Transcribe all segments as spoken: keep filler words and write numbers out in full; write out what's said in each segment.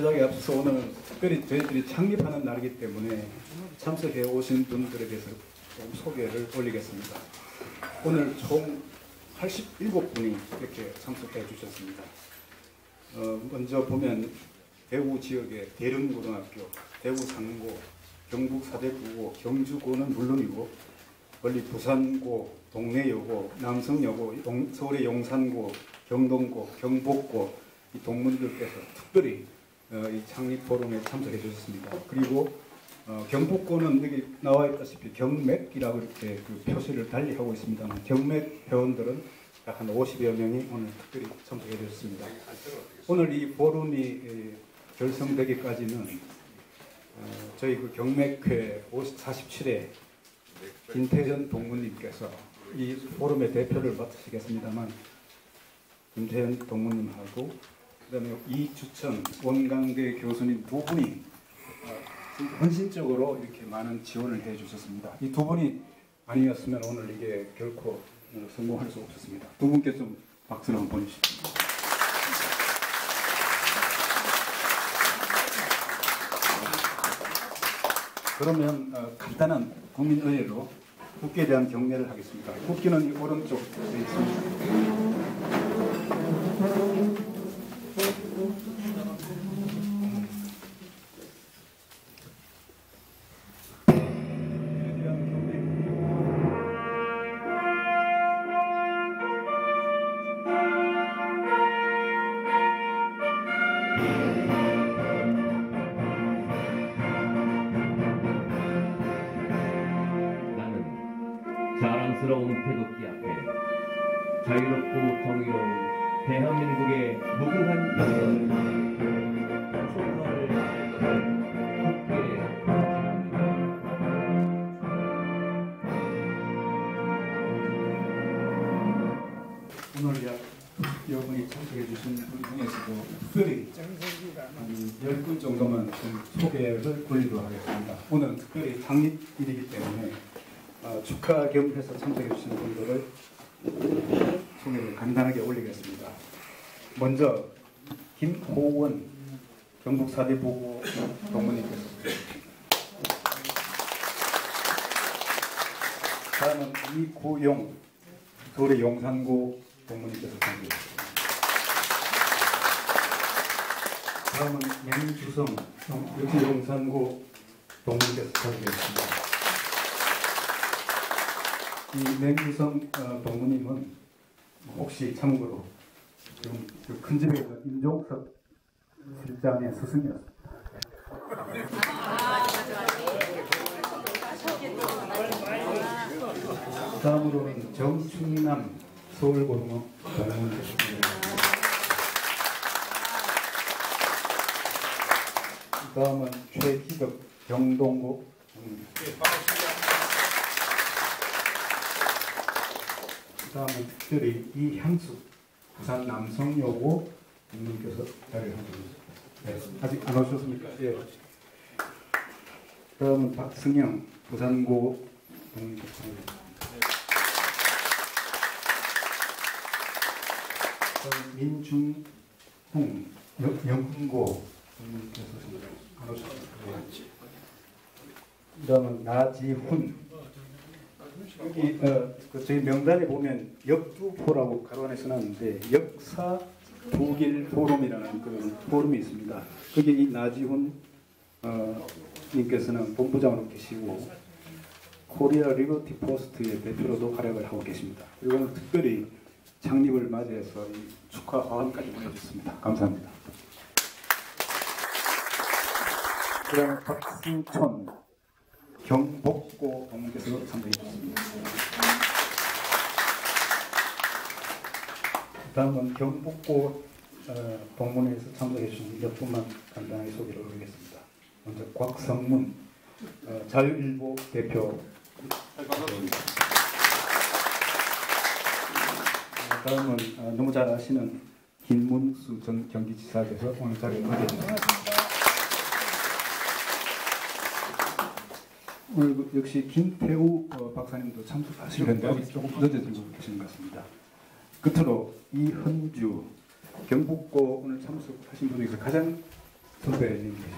제작에 앞서 오늘 특별히 저희들이 창립하는 날이기 때문에 참석해 오신 분들에 대해서 좀 소개를 올리겠습니다. 오늘 총 팔십칠 분이 이렇게 참석해 주셨습니다. 어, 먼저 보면 대구 지역의 대릉고등학교, 대구상고, 경북사대구고, 경주고는 물론이고 멀리 부산고, 동래여고, 남성여고, 용, 서울의 용산고, 경동고, 경복고 이 동문들께서 특별히 어, 이 창립 포럼에 참석해 주셨습니다. 그리고 어, 경복고는 여기 나와 있다시피 경맥이라고 이렇게 그 표시를 달리 하고 있습니다만 경맥 회원들은 약 한 오십여 명이 오늘 특별히 참석해 주셨습니다. 오늘 이 포럼이 결성되기까지는 어, 저희 그 경맥회 사십칠 회 김태현 동문님께서 이 포럼의 대표를 맡으시겠습니다만 김태현 동문님하고 그다음에 이주천 원광대 교수님 두 분이 헌신적으로 이렇게 많은 지원을 해주셨습니다. 이 두 분이 아니었으면 오늘 이게 결코 성공할 수 없었습니다. 두 분께 좀 박수를 한번 보내주십시오. 그러면 어, 간단한 국민의례로 국기에 대한 경례를 하겠습니다. 국기는 오른쪽에 있습니다. 겸해서 참석해주시는 분들을 소개를 간단하게 올리겠습니다. 먼저 김보원 경북사대구고 동문님께서 다음은 이구용 서울의 용산고 동문님께서 참석해주셨습니다. 다음은 양주성 역시 용산고 동문님께서 참석해주셨습니다. 이 냉유성 어, 동무님은 혹시 참고로 지금 그 큰 집에 있는 임종석 실장의 스승이었습니다. 다음으로는 정충남 서울고등어 동무님이십니다. 다음은 최기덕 경동고 동무님입니다. 다음은 특별히 이향수 부산 남성여고 님께서 자리를 하셨습니다. 아직 안 오셨습니까? 예. 다음은 박승영 부산고 님께서 다음 민중훈 영흥고 님께서 안 오셨습니다. 예. 다음은 나지훈 여기 어, 그 저희 명단에 보면 역두포라고 가로 안에 써놨는데 역사 독일 포럼이라는 그런 포럼이 있습니다. 그게 이 나지훈 어, 님께서는 본부장으로 계시고 코리아 리버티 포스트의 대표로도 활약을 하고 계십니다. 그리고 특별히 창립을 맞이해서 이 축하 화환까지 보내주셨습니다. 감사합니다. 그 다음에 박승천 경복고 동문께서 참석해 주셨습니다. 다음은 경복고 어, 동문에서 참석해 주신 몇 분만 간단하게 소개를 올리겠습니다. 먼저 곽성문 어, 자유일보 대표 네, 반갑습니다. 어, 다음은 어, 너무 잘 아시는 김문수 전 경기지사께서 오늘 자리에 모셨습니다. 오늘 역시 김태우 어, 박사님도 참석하시는데 조금 늦어지고 계신 것 같습니다. 끝으로 이헌주 경복고 오늘 참석하신 분에서 가장 선포해 주시겠습니다.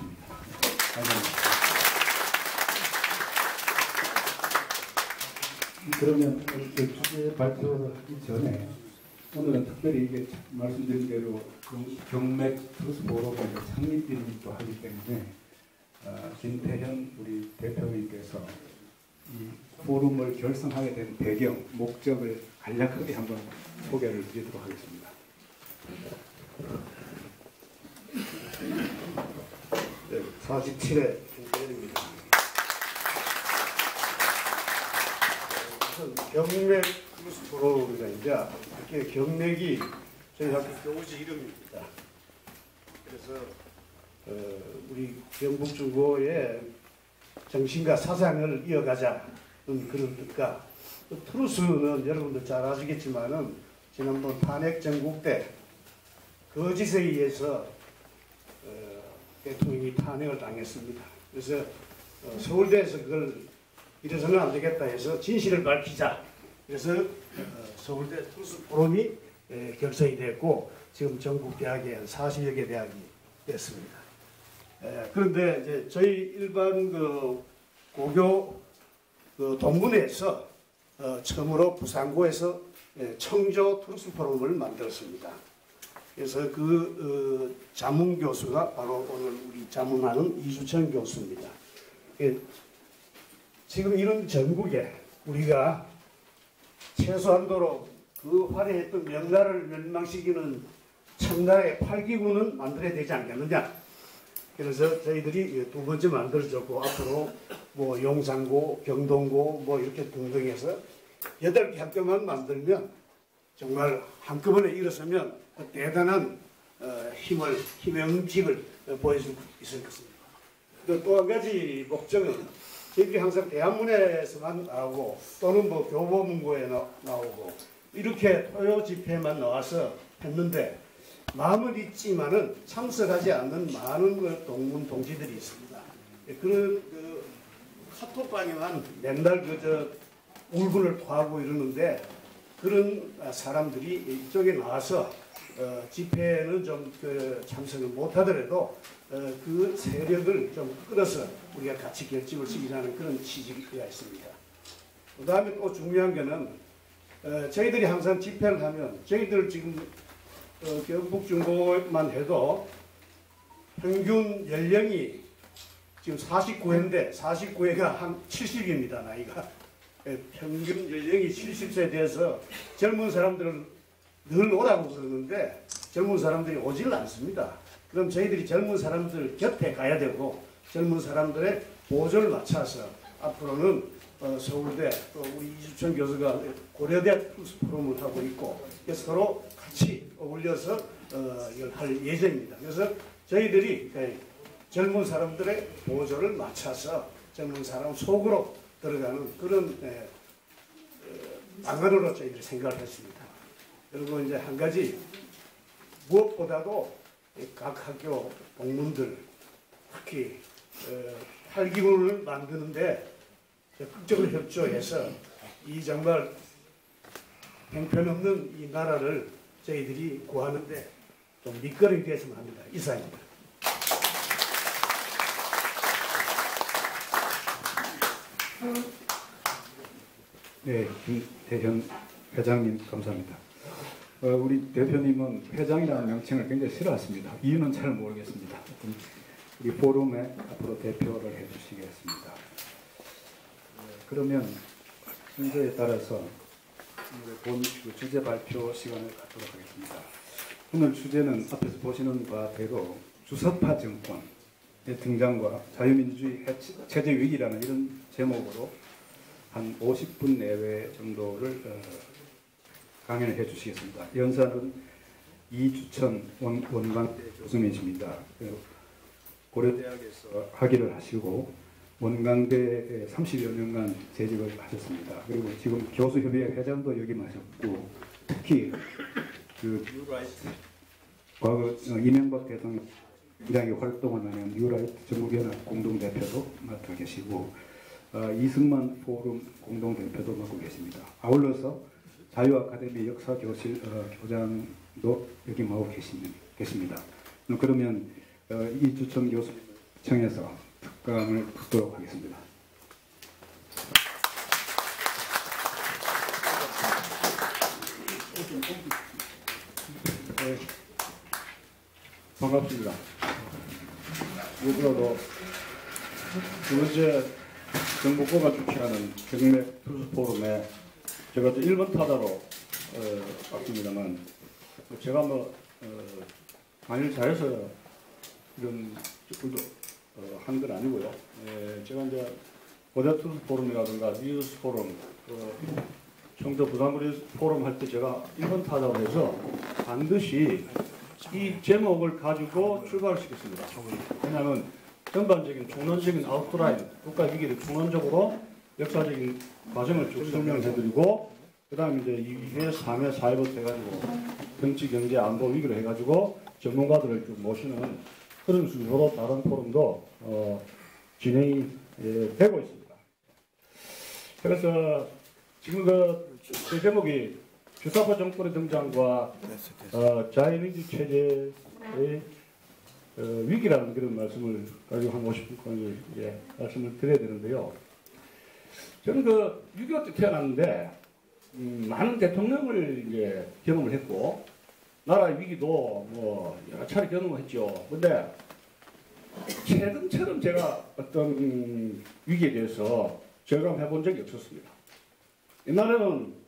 감사합니다. 그러면 이렇게 주제 발표를 하기 전에 오늘은 특별히 이게 말씀드린 대로 경맥 트루스포럼 창립일이기도 하기 때문에 어, 김태현 우리 대표님께서 이 포럼을 결성하게 된 배경, 목적을 간략하게 한번 소개를 드리도록 하겠습니다. 네, 사십칠 회 김태현입니다. 경맥 트루스포럼이라 이제 이렇게 경맥이 저희 학교 교우지 이름입니다. 그래서 어, 우리 경북중고의 정신과 사상을 이어가자는 그런 뜻과, 트루스는 여러분들 잘 아시겠지만은 지난번 탄핵정국 때 거짓에 의해서 어, 대통령이 탄핵을 당했습니다. 그래서 어, 서울대에서 그걸 이래서는 안 되겠다 해서 진실을 밝히자. 그래서 어, 서울대 트루스 포럼이 에, 결성이 됐고 지금 전국 대학에 한 사십여 개 대학이 됐습니다. 예, 그런데 이제 저희 일반 그 고교 그 동문회에서 어, 처음으로 부산고에서 예, 청조 트루스포럼을 만들었습니다. 그래서 그 어, 자문 교수가 바로 오늘 우리 자문하는 이주천 교수입니다. 예, 지금 이런 전국에 우리가 최소한도로 그 화려했던 명나라를 멸망시키는 청나라의 팔 기구는 만들어야 되지 않겠느냐. 그래서 저희들이 두 번째 만들어졌고, 앞으로 뭐 용산고, 경동고 뭐 이렇게 등등 해서 여덟 개 학교만 만들면 정말 한꺼번에 일어서면 대단한 힘을, 힘의 음식을 보여줄 수 있을 것입니다. 또 한 가지 목적은 저희들이 항상 대한문에서만 나오고 또는 뭐 교보문고에 나오고 이렇게 토요 집회만 나와서 했는데 마음을 있지만은 참석하지 않는 많은 동문 동지들이 있습니다. 그런 그 카톡방에만 맨날 그저 울분을 토하고 이러는데 그런 사람들이 이쪽에 나와서 어 집회는 좀 그 참석을 못하더라도 어 그 세력을 좀 끌어서 우리가 같이 결집을 시키라는 그런 취지가 있습니다. 그 다음에 또 중요한 거는 어 저희들이 항상 집회를 하면 저희들 지금 어, 경북중고만 해도 평균 연령이 지금 사십구 회인데 사십구 회가 한 칠십입니다. 나이가. 예, 평균 연령이 칠십 세 돼서 젊은 사람들은 늘 오라고 그러는데 젊은 사람들이 오질 않습니다. 그럼 저희들이 젊은 사람들 곁에 가야 되고 젊은 사람들의 보조를 맞춰서 앞으로는 어, 서울대 또 우리 이주천 교수가 고려대 프로그램을 하고 있고 서로 같이 어울려서 어, 이걸 할 예정입니다. 그래서 저희들이 젊은 사람들의 보조를 맞춰서 젊은 사람 속으로 들어가는 그런 에, 에, 방안으로 저희들이 생각을 했습니다. 그리고 이제 한 가지 무엇보다도 각 학교 동문들 특히 팔 기구를 만드는데 적극적으로 협조해서 이 정말 형편없는 이 나라를 저희들이 구하는데 좀 밑거름이 되었으면 합니다. 이상입니다. 네, 김태현 회장님 감사합니다. 어, 우리 대표님은 회장이라는 명칭을 굉장히 싫어하십니다. 이유는 잘 모르겠습니다. 이 포럼에 앞으로 대표를 해주시겠습니다. 그러면 순서에 따라서 오늘 본 주제 발표 시간을 갖도록 하겠습니다. 오늘 주제는 앞에서 보시는 바대로 주석파 정권의 등장과 자유민주주의 체제 위기라는 이런 제목으로 한 오십 분 내외 정도를 강연을 해주시겠습니다. 연사는 이주천 원광대 교수님이십니다. 고려대학에서 학위를 하시고 원광대에 삼십여 년간 재직을 하셨습니다. 그리고 지금 교수협의회 회장도 역임하셨고, 특히 그 과거 이명박 대통령의 활동을 하는 뉴라이트 전국연합 공동대표도 맡아 계시고 어, 이승만 포럼 공동대표도 맡고 계십니다. 아울러서 자유아카데미 역사교실 어, 교장도 역임하고 계십니다. 그러면 이주천 교수님을 청해서 특강을 듣도록 하겠습니다. 네, 반갑습니다. 누구라도 두 번째 경복고가 주최하는 경맥 트루스포럼에 제가 또 일 번 타자로 왔습니다만 어, 제가 뭐 강의를 어, 잘해서 이런 어, 한 건 아니고요. 예, 제가 이제 고대 트루스포럼이라든가 뉴스포럼 어, 청도 부산거리 포럼 할 때 제가 일 번 타자로 해서 반드시 이 제목을 가지고 출발시켰습니다. 왜냐하면 전반적인 총론적인 아웃라인, 국가 위기를 총론적으로 역사적인 과정을 쭉 설명해드리고 그 다음에 이제 이 회, 삼 회, 사 회부터 해가지고 정치, 경제, 안보 위기로 해가지고 전문가들을 쭉 모시는 그런 순서로 다른 포럼도 어, 진행이 예, 되고 있습니다. 그래서 지금 그 제 제목이 주사파 정권의 등장과 어, 자유민주 체제의 어, 위기라는 그런 말씀을 가지고 한 오십 분까지 예, 말씀을 드려야 되는데요. 저는 그 육이오 때 태어났는데 음, 많은 대통령을 이제 경험을 했고 나라의 위기도 뭐 여러 차례 경험을 했죠. 근데 최근처럼 제가 어떤 음, 위기에 대해서 절감해 본 적이 없었습니다. 옛날에는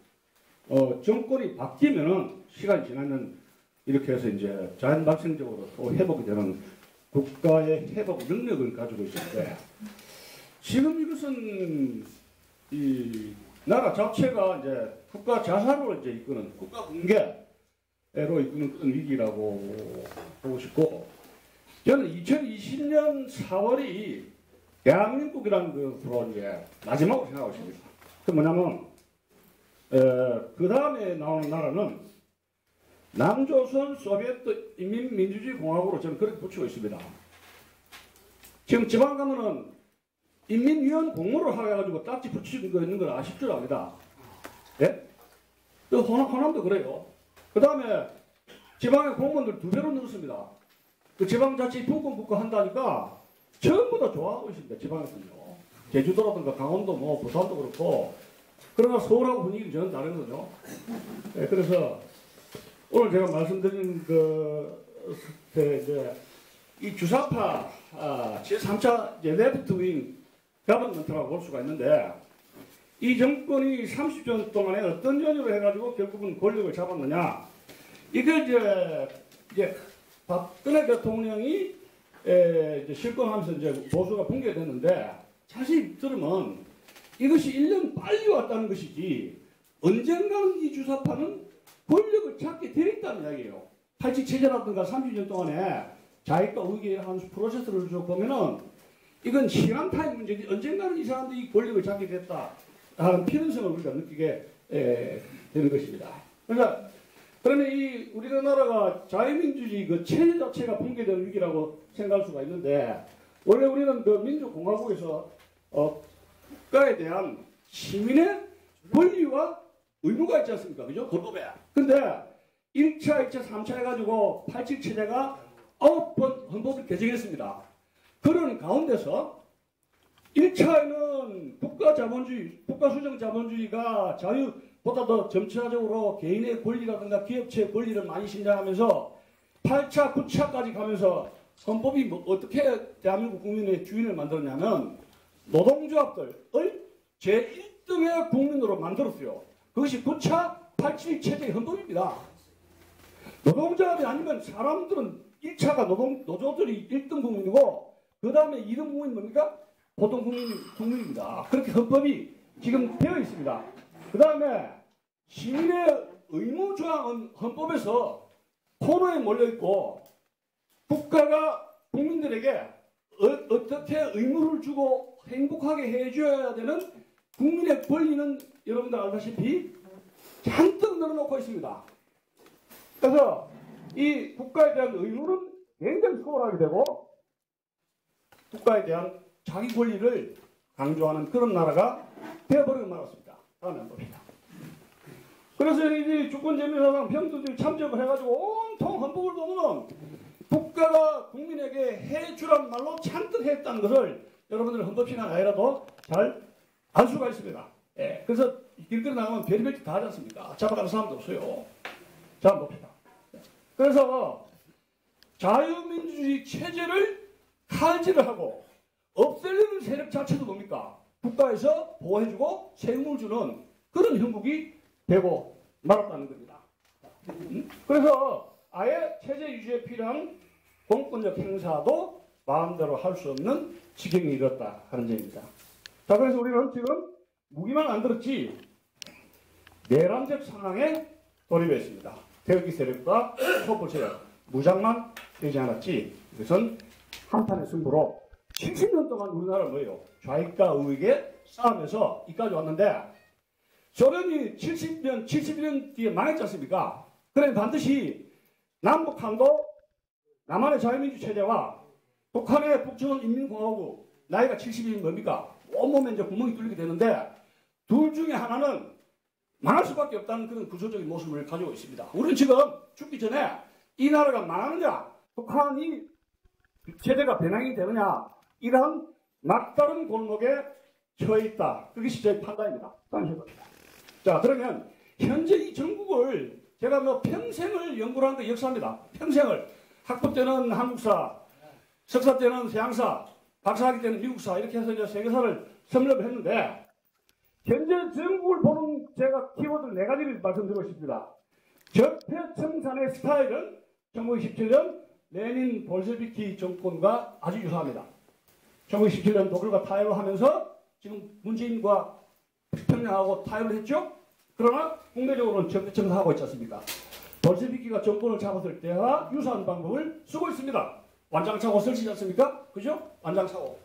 어, 정권이 바뀌면은 시간이 지나면 이렇게 해서 이제 자연 발생적으로 또 회복이 되는 국가의 회복 능력을 가지고 있었는데 지금 이것은 이 나라 자체가 이제 국가 자산으로 이제 이끄는 국가 붕괴로 이끄는 그런 위기라고 보고 싶고 저는 이천이십 년 사월이 대한민국이라는 것으로 이제 마지막으로 생각하고 있습니다. 그 뭐냐면 그 다음에 나오는 나라는 남조선 소비에트 인민민주주의공화국으로 저는 그렇게 붙이고 있습니다. 지금 지방 가면은 인민위원 공모를 하게 해가지고 딱지 붙이고 있는 걸 아실 줄 압니다. 예? 또 호남, 호남도 그래요. 그 다음에 지방의 공무원들 두 배로 늘었습니다. 그 지방자치 분권 붙고 한다니까 전부 다 좋아하고 있습니다. 지방에서는요. 제주도라든가 강원도 뭐 부산도 그렇고 그러나 서울하고 분위기는 저는 다르거든요. 예, 그래서 오늘 제가 말씀드린 그때 이제 이 주사파 아, 제삼 차 이제 레프트윙 가버넌트라고 볼 수가 있는데 이 정권이 삼십 년 동안에 어떤 연유로 해가지고 결국은 권력을 잡았느냐 이걸 이제 이제 박근혜 대통령이 에, 이제 실권하면서 이제 보수가 붕괴됐는데 자세히 들으면 이것이 일 년 빨리 왔다는 것이지 언젠가는 이 주사파는 권력을 찾게 되어 있다는 이야기예요. 팔십칠 체제라든가 삼십 년 동안에 자익과 의기의 한 프로세스를 쭉 보면은 이건 시간 타임 문제지 언젠가는 이 사람들이 이 권력을 잡게 됐다 하는 필연성을 우리가 느끼게 에, 되는 것입니다. 그러니까 그러면 이 우리나라가 자유민주주의 그 체제 자체가 붕괴된 위기라고 생각할 수가 있는데 원래 우리는 그 민주공화국에서 어, 국가에 대한 시민의 권리와 의무가 있지 않습니까? 그죠? 헌법에. 근데 일 차, 이 차, 삼 차 해가지고 팔십칠 체제가 아홉 번 헌법을 개정했습니다. 그런 가운데서 일 차에는 국가자본주의, 국가수정자본주의가 자유보다 더 점차적으로 개인의 권리라든가 기업체의 권리를 많이 신장하면서 팔 차, 구 차까지 가면서 헌법이 뭐 어떻게 대한민국 국민의 주인을 만들었냐면 노동조합들을 제일 등의 국민으로 만들었어요. 그것이 구 차, 팔십칠 체제의 헌법입니다. 노동조합이 아니면 사람들은 일 차가 노동, 노조들이 일 등 국민이고 그 다음에 이 등 국민이 뭡니까? 보통 국민, 국민입니다. 그렇게 헌법이 지금 되어 있습니다. 그 다음에 시민의 의무조항은 헌법에서 코너에 몰려있고 국가가 국민들에게 어, 어떻게 의무를 주고 행복하게 해줘야 되는 국민의 권리는 여러분들 알다시피 잔뜩 늘어놓고 있습니다. 그래서 이 국가에 대한 의무는 굉장히 소홀하게 되고 국가에 대한 자기 권리를 강조하는 그런 나라가 되어버리고 말았습니다. 다음에 한번 봅니다. 그래서 이 주권재민사상 평등주의 참정을 해가지고 온통 헌법을 보면 국가가 국민에게 해주란 말로 잔뜩 했다는 것을 여러분들 헌법신학 아니라도 잘 알 수가 있습니다. 예, 그래서 길거리 나가면 별의별 짓 다 하지 않습니까? 잡아가는 사람도 없어요. 자, 한번 봅시다. 그래서 자유민주주의 체제를 칼질을 하고 없애려는 세력 자체도 뭡니까? 국가에서 보호해주고 세금을 주는 그런 형국이 되고 말았다는 겁니다. 음? 그래서 아예 체제 유지에 필요한 공권력 행사도 마음대로 할 수 없는 지경에 이르렀다 하는 점입니다. 자, 그래서 우리는 지금 무기만 안 들었지 내란적 상황에 돌입했습니다. 태극기 세력과 촛불 세력, 무장만 되지 않았지 이것은 한판의 승부로 칠십 년 동안 우리나라 뭐예요? 좌익과 우익의 싸움에서 이까지 왔는데 소련이 칠십 년, 칠십일 년 뒤에 망했지 않습니까? 그래서 반드시 남북한도 남한의 자유민주 체제와 북한의 북조선인민공화국 나이가 칠십일이 뭡니까? 온몸에 이제 구멍이 뚫리게 되는데 둘 중에 하나는 망할 수밖에 없다는 그런 구조적인 모습을 가지고 있습니다. 우리는 지금 죽기 전에 이 나라가 망하느냐, 북한이 체제가 변형이 되느냐 이러한 막다른 골목에 처해 있다. 그것이 저희 판단입니다. 자, 그러면 현재 이 전국을 제가 뭐 평생을 연구를 한 게 역사입니다. 평생을 학부 때는 한국사, 석사 때는 서양사, 박사학위 때는 미국사 이렇게 해서 이제 세계사를 섭렵을 했는데 현재 전국을 보는 제가 키워드 네 가지를 말씀드리고 싶습니다. 적폐청산의 스타일은 천구백십칠 년 레닌 볼셰비키 정권과 아주 유사합니다. 천구백십칠 년 독일과 타협을 하면서 지금 문재인과 평양하고 타협을 했죠. 그러나 국내적으로는 적폐청산하고 있지 않습니까? 볼셰비키가 정권을 잡았을 때와 유사한 방법을 쓰고 있습니다. 완장차고 설치지 않습니까? 그죠? 완장차고.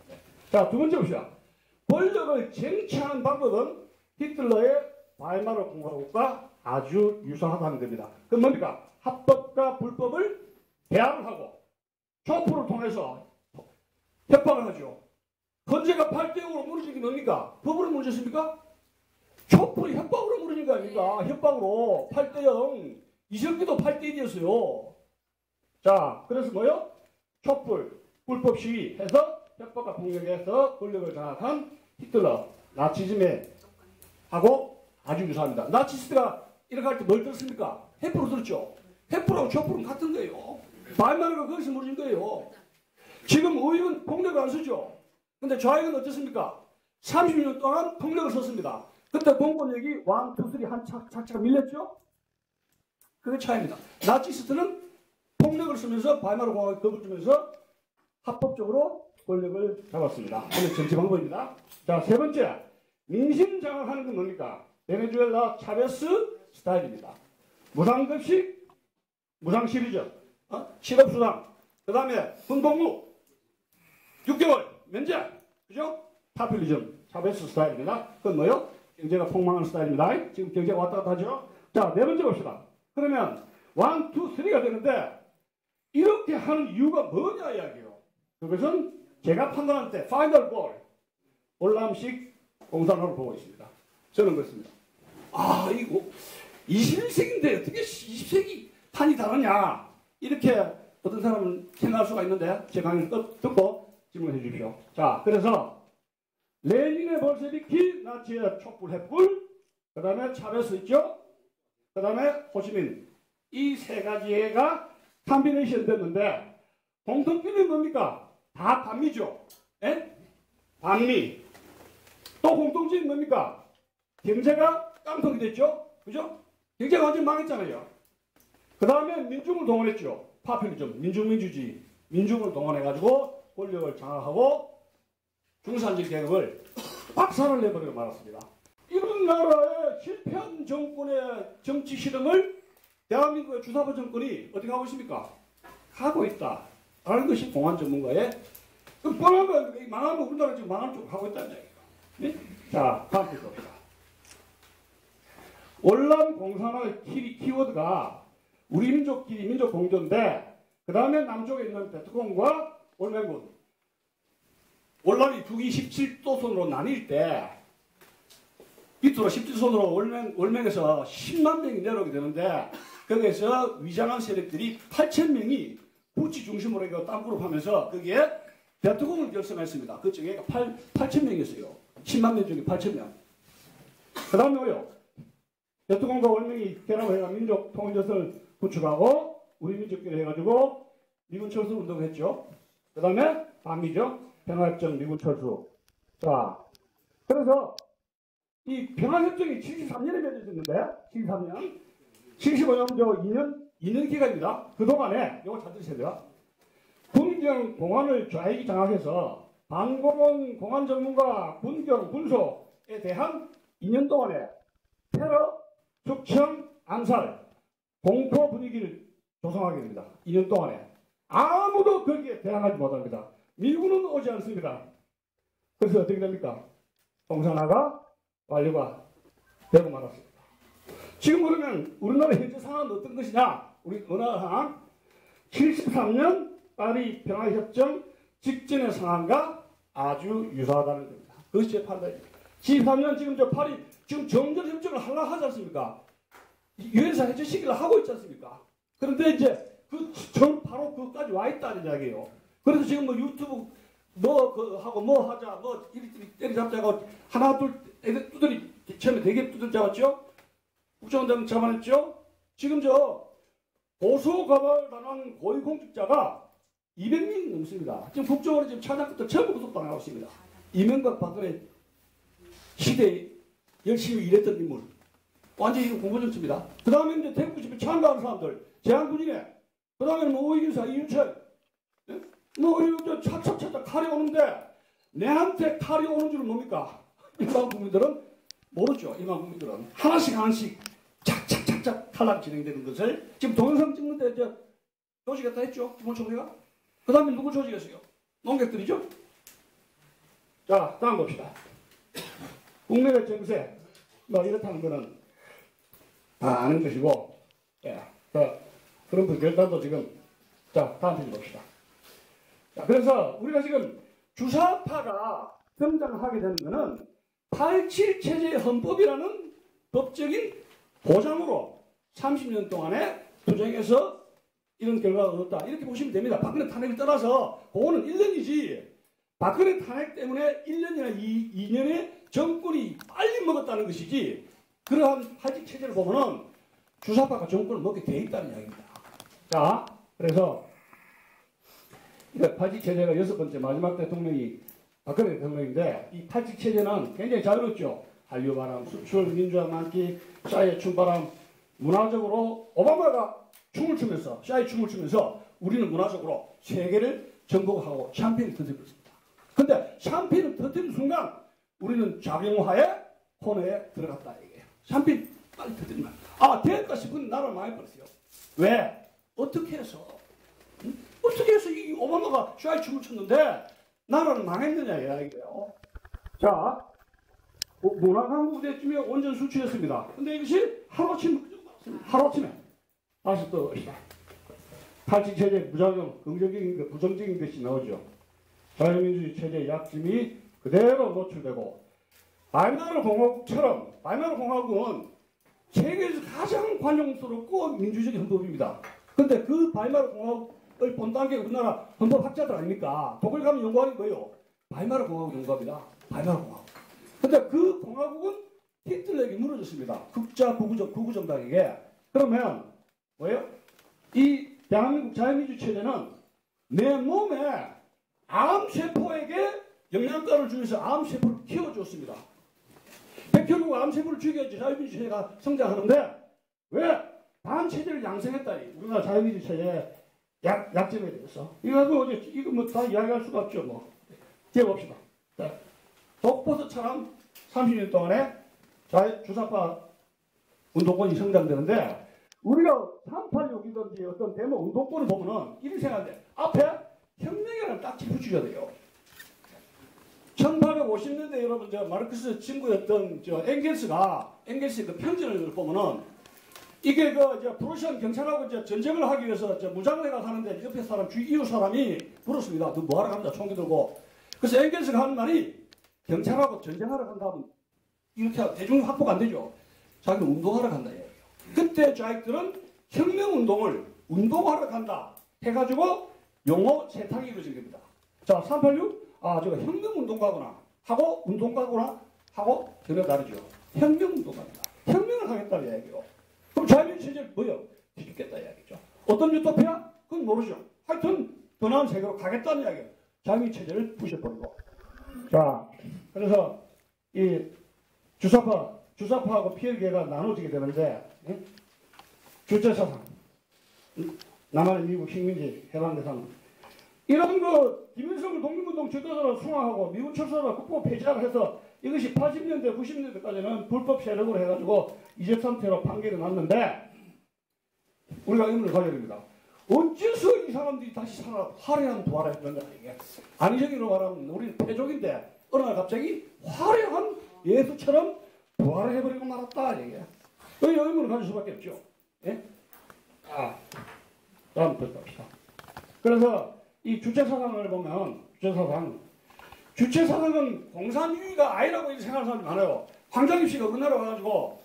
자, 두 번째 봅시다. 권력을 쟁취하는 방법은 히틀러의 바이마르 공화국과 아주 유사하다는 겁니다. 그건 뭡니까? 합법과 불법을 대항을 하고 촛불을 통해서 협박을 하죠. 헌재가 팔 대 영으로 무너진 게 뭡니까? 법으로 무너졌습니까? 촛불이 협박으로 무너진 거 아닙니까? 협박으로 팔 대 영, 이성기도 팔 대 일이었어요. 자, 그래서 뭐요? 촛불, 불법 시위 해서 협박과 폭력에서 권력을 장악한 히틀러, 나치즘에 하고 아주 유사합니다. 나치스트가 이렇게 할 때 뭘 들었습니까? 해프로 들었죠. 해프로하고 촛불은 같은 거예요. 바이마르가 거기서 무너진 거예요. 지금 우익은 폭력을 안 쓰죠. 근데 좌익은 어떻습니까? 삼십 년 동안 폭력을 썼습니다. 그때 공권력이 왕, 투수리 한 차, 차차가 밀렸죠? 그게 차이입니다. 나치스트는 폭력을 쓰면서 바이마르 공화국에 겁을 주면서 합법적으로 권력을 잡았습니다. 오늘 정치 방법입니다. 자, 세 번째, 민심 장악하는 건 뭡니까? 베네수엘라 차베스 스타일입니다. 무상급식, 무상실의적, 어? 실업수당, 그 다음에 군복무, 육 개월 면제, 그죠? 파퓰리즘, 차베스 스타일입니다. 그건 뭐요? 경제가 폭망하는 스타일입니다. 지금 경제가 왔다 갔다 하죠? 자, 네 번째 봅시다. 그러면 일, 이, 삼가 되는데 이렇게 하는 이유가 뭐냐 이야기예요. 그것은 제가 판단할 때 파이널 골 월남식 공산화를 보고 있습니다. 저는 그렇습니다. 아, 이거 이십일 세기인데 어떻게 이십 세기 판이 다르냐 이렇게 어떤 사람은 생각할 수가 있는데 제 강의를 듣고 질문해 주십시오. 자, 그래서 레닌의 볼셰비키, 나치의 촛불 횃불, 그 다음에 차베스 있죠? 그 다음에 호시민, 이 세 가지가 컴비네이션 됐는데 공통점이 뭡니까? 다 반미죠. 에? 반미. 또 공통점이 뭡니까? 경제가 깡통이 됐죠. 그죠? 경제가 완전 망했잖아요. 그 다음에 민중을 동원했죠. 파퓰리즘, 민중민주주의, 민중을 동원해가지고 권력을 장악하고 중산층 계급을 박살을 내버리고 말았습니다. 이런 나라의 실패한 정권의 정치 실험을 대한민국의 주사파 정권이 어떻게 하고 있습니까? 하고 있다. 라는 것이 공안 전문가의 그 뻔한 거 망하면 우리나라 지금 망하는 쪽으로 하고 있다는 얘기예요. 네? 자, 다음 주 봅시다. 월남 공산화의 키, 키워드가 우리 민족끼리 민족 공존인데 그 다음에 남쪽에 있는 베트콩과 올맹군 월남이 북이 십칠 도선으로 나뉠 때 밑으로 십칠 도선으로 월맹, 월맹에서 십만 명이 내려오게 되는데 거기에서 위장한 세력들이 팔천 명이 부치 중심으로 이거 땅그룹 하면서 거기에 베트콩을 결성했습니다. 그쪽에 팔천 명이었어요. 십만 명 중에 팔천 명. 그 다음에 뭐요? 베트콩과 월명이 결합해서 민족 통일전선을 구축하고 우리 민족끼리 해가지고 미군 철수 운동을 했죠. 그 다음에 방미죠. 평화협정 미군 철수. 자, 그래서 이 평화협정이 칠십삼 년에 맺어졌는데, 칠십삼 년, 칠십오 년 저 이 년, 이 년 기간입니다. 그동안에, 요거 잘 들으셔야 돼요. 군경 공안을 좌익이 장악해서 반공원 공안 전문가 군경 군소에 대한 이 년 동안에 테러, 숙청, 암살, 공포 분위기를 조성하게 됩니다. 이 년 동안에. 아무도 거기에 대항하지 못합니다. 미군은 오지 않습니다. 그래서 어떻게 됩니까? 공산화가 완료가 되고 말았습니다. 지금 그러면 우리나라 현재 상황은 어떤 것이냐? 우리 우리나라 상황, 칠십삼 년 파리 평화협정 직전의 상황과 아주 유사하다는 겁니다. 그것이 제 판단입니다. 칠십삼 년 지금 저 파리 지금 정전협정을 하려고 하지 않습니까? 유엔사 해제시키려고 하고 있지 않습니까? 그런데 이제 그 전 바로 그까지 와 있다는 이야기예요. 그래서 지금 뭐 유튜브 뭐 그 하고 뭐 하자 뭐 이리저리 때리잡자고 하나 둘 애들 두드리 처음에 되게 두드리 잡았죠. 국정원장 잡아냈죠. 지금 저 고소 고발 당한 고위 공직자가 이백 명이 넘습니다. 지금 국정원에 지금 차장급도 전부 구속당하고 있습니다. 이명박 박근혜 시대에 열심히 일했던 인물. 완전히 공부 정치입니다. 그 다음에 이제 태국 집에 참가한 사람들, 제한군인에, 그 다음에는 뭐 오이균사, 이주천, 네? 뭐 이런 차차차차 칼이 오는데 내한테 칼이 오는 줄 뭡니까? 일반 국민들은 모르죠. 일반 국민들은 하나씩 하나씩 착착착착 칼랑 진행되는 것을 지금 동영상 찍는데 이제 조직했다 했죠. 기본총리가. 그 다음에 누구 조직했어요? 농객들이죠. 자, 다음 봅시다. 국내외 정세 뭐 이렇다는 거는 다 아는 것이고, 예. 자, 그런 그 결단도 지금, 자, 다음 편 봅시다. 자, 그래서 우리가 지금 주사파가 성장하게 되는 거는 팔십칠 체제의 헌법이라는 법적인 보장으로 삼십 년 동안의 투쟁에서 이런 결과가 얻었다. 이렇게 보시면 됩니다. 박근혜 탄핵을 떠나서, 그거는 일 년이지, 박근혜 탄핵 때문에 일 년이나 이, 이 년에 정권이 빨리 먹었다는 것이지, 그러한 파직 체제를 보면은 주사파가 정권을 먹게 돼 있다는 이야기입니다. 자, 그래서 파직 체제가 여섯 번째 마지막 대통령이 박근혜 대통령인데 이 파직 체제는 굉장히 자유롭죠. 한류 바람, 수출, 민주화 만기, 샤이의 춤바람, 문화적으로 오바마가 춤을 추면서 샤이 춤을 추면서 우리는 문화적으로 세계를 정복하고 샴페인을 터뜨리고 있습니다. 근데 샴페인을 터뜨리는 순간 우리는 작용화의 코너에 들어갔다. 샴페인 빨리 터뜨리면 아 될까 싶은 나라를 망해버렸어요. 왜? 어떻게 해서 응? 어떻게 해서 이 오바마가 샤이 춤을 췄는데 나라는 망했느냐 이야기예요. 자, 문화강 무대쯤에 온전 수출했습니다. 근데 이것이 하루아침에 하루아침에 다시 또 팔십 체제 무작용 긍정적인 부정적인 것이 나오죠. 자유민주주의 체제의 약점이 그대로 노출되고. 바이마르 공화국처럼 바이마르 공화국은 세계에서 가장 관용스럽고 민주적인 헌법입니다. 그런데 그 바이마르 공화국을 본다는 게 우리나라 헌법학자들 아닙니까? 독일 가면 연구하는 거예요. 바이마르 공화국 연구합니다. 바이마르 공화국. 그런데 그 공화국은 히틀러에게 무너졌습니다. 극좌 극우정, 극우정당에게. 그러면 뭐예요? 이 대한민국 자유민주 체제는 내 몸에 암세포에게 영양가를 주면서 암세포를 키워줬습니다. 백혈구 암세포를 죽여야지 자유민주 체제가 성장하는데 왜 반체제를 양성했다니 우리나라 자유민주 체제의 약, 약점에 대해서 이거 어제 이거 뭐 다 이야기할 수가 없죠 뭐. 뒤에 봅시다. 자, 독버섯처럼 삼십 년 동안에 자유 주사파 운동권이 성장되는데 우리가 삼팔육이든지 어떤 대모 운동권을 보면은 이렇게 생각하는데 앞에 혁명이라는 딱지 붙여줘야 돼요. 천팔백오십 년대 여러분 저 마르크스 친구였던 저 엥겔스가 엥겔스의 그 편지를 보면은 이게 그 프로시안 경찰하고 이제 전쟁을 하기 위해서 무장을 해가 가는데 옆에 사람 주 이웃 사람이 물었습니다. 너 뭐하러 간다 총기 들고. 그래서 엥겔스가 하는 말이 경찰하고 전쟁하러 간다면 이렇게 대중 확보가 안 되죠. 자기 운동하러 간다. 그때 좌익들은 혁명 운동을 운동하러 간다. 해가지고 용어 세탁이 이루어진 겁니다. 자, 삼팔육. 아, 제가 혁명운동가구나 하고 운동가구나 하고 전혀 다르죠. 혁명운동가입니다. 혁명을 하겠다는 이야기고. 그럼 자유민주 체제를 뭐요? 뒤집겠다 이야기죠. 어떤 유토피아? 그건 모르죠. 하여튼 더 나은 세계로 가겠다는 이야기예요. 자유민주 체제를 부셔버리고. 자, 그래서 이 주사파, 주사파하고 피해계가 나눠지게 되는데, 응? 주체사상, 응? 남한의 미국 식민지 해방대상, 이런 거 김일성을 독립운동 지도자로 숭화하고 미군 철수하라 국보 폐지하라 해서 이것이 팔십 년대, 구십 년대까지는 불법 세력으로 해가지고 이십삼 태로 판결이 났는데 우리가 의문을 가져야 됩니다. 어째서 이 사람들이 다시 살아, 화려한 도화를 했는가 이게. 안희정이로 말하면 우리는 패족인데 어느 날 갑자기 화려한 예수처럼 도화를 해버리고 말았다 이게. 이 의문을 가질 수밖에 없죠. 예? 아, 다음 들어갑시다. 그래서 이 주체사상을 보면, 주체사상. 주체사상은 공산주의가 아니라고 생각하는 사람이 많아요. 황정임 씨가 우리나라 와가지고,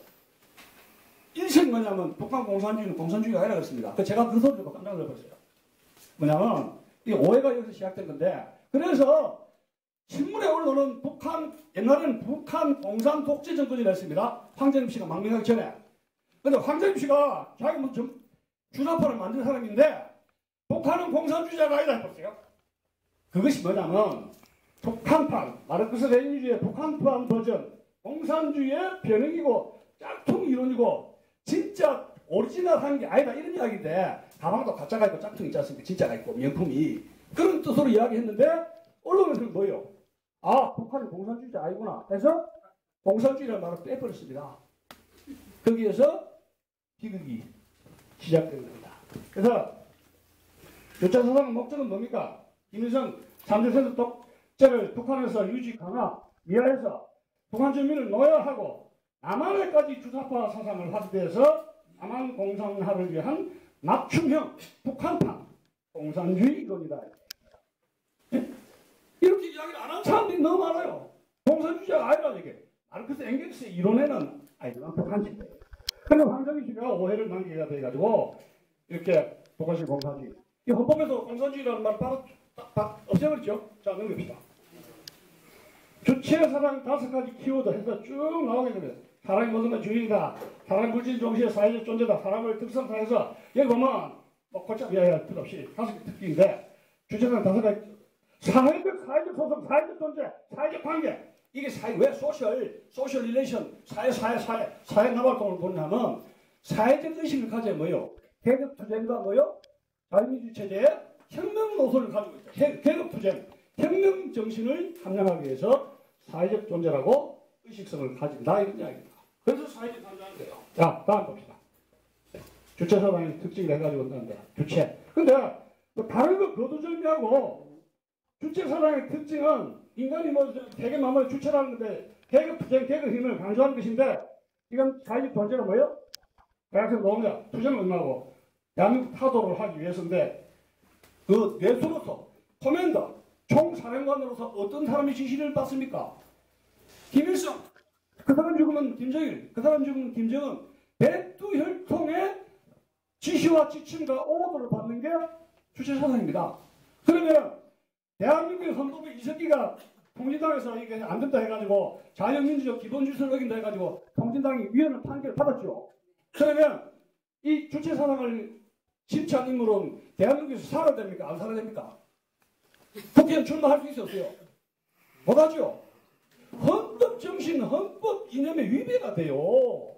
일생 뭐냐면, 북한 공산주의는 공산주의가 아니라고 했습니다. 제가 그 소리 듣고 깜짝 놀랐어요. 뭐냐면, 이 오해가 여기서 시작된 건데, 그래서, 신문에 올라오는 북한, 옛날에는 북한 공산 독재 정권이라 했습니다. 황정임 씨가 망명하기 전에. 근데 황정임 씨가 자기 뭐 좀, 주사파를 만든 사람인데, 북한은 공산주의자가 아니다 해보세요. 그것이 뭐냐면 북한판, 마르크스 레닌주의의 북한판 버전, 공산주의의 변형이고 짝퉁 이론이고 진짜 오리지널한 게 아니다 이런 이야기인데, 가방도 가짜가 있고 짝퉁 있지 않습니까? 진짜가 있고 명품이, 그런 뜻으로 이야기했는데 언론은 뭐예요? 아, 북한은 공산주의자 아니구나 해서 공산주의라는 말을 빼버렸습니다. 거기에서 비극이 시작되는 겁니다. 그래서 주체사상의 목적은 뭡니까? 김일성 삼 대 세력 독재를 북한에서 유지 강화, 미화해서 북한 주민을 노예화하고 남한에까지 주사파 사상을 확대해서 남한 공산화를 위한 맞춤형 북한판 공산주의 이론이다. 네? 이렇게 이야기를 안 한 사람들이 너무 많아요. 공산주의자가 아니라 이게 마르크스 엥겔스의 이론에는 아니지만 북한주의예요. 그런데 황정임 씨가 오해를 남기게 돼가지고 이렇게 북한식 공산주의, 이 헌법에서 공산주의라는 말 바로 딱 없애버렸죠. 자, 넘깁시다. 주체사상 다섯 가지 키워드 해서 쭉 나오게 됩니다. 사람이 모든 건 주인이다. 사람 굴지는 동시에 사회적 존재다. 사람을 특성 다해서, 여기 보면 뭐 골짝 이하야 뜻 없이 다섯 개 특기인데, 주체사상 다섯 가지 사회적, 사회적 소속, 사회적 존재, 사회적 관계. 이게 사회, 왜 소셜, 소셜 릴레이션, 사회, 사회, 사회, 사회 나발동을 보냐면 사회적 의식을 가져야 뭐요? 계급 투쟁과 뭐요? 자유민주 체제의 혁명 노선을 가지고 있다. 계급 투쟁, 혁명 정신을 함양하기 위해서 사회적 존재라고 의식성을 가진다 이런 이야기입니다. 그래서 사회적 존재하는 거예요. 자, 다음 봅시다. 주체사상의 특징을 해가지고 온다는데 주체. 근데 뭐 다른 거 거두절미하고 주체사상의 특징은 인간이 뭐 대개 만물의 주체라는 건데 계급 투쟁, 계급 힘을 강조하는 것인데, 이건 사회적 존재는 뭐예요? 대학생 노동자 투쟁을 응하고 대한민국 타도를 하기 위해서인데, 그 뇌수로서 커맨더, 총사령관으로서 어떤 사람이 지시를 받습니까? 김일성. 그 사람 죽으면 김정일, 그 사람 죽으면 김정은. 백두혈통의 지시와 지침과 오보를 받는 게 주체사상입니다. 그러면 대한민국의 헌법의 이석기가 통진당에서 이게 안 된다 해가지고 자유민주적 기본질서를 어긴다 해가지고 통진당이 위헌을 판결을 받았죠. 그러면 이 주체사상을 심취한 인물은 대한민국에서 살아야 됩니까? 안 살아야 됩니까? 국회의원 출마할 수 있었어요? 못하죠? 헌법 정신, 헌법 이념의 위배가 돼요.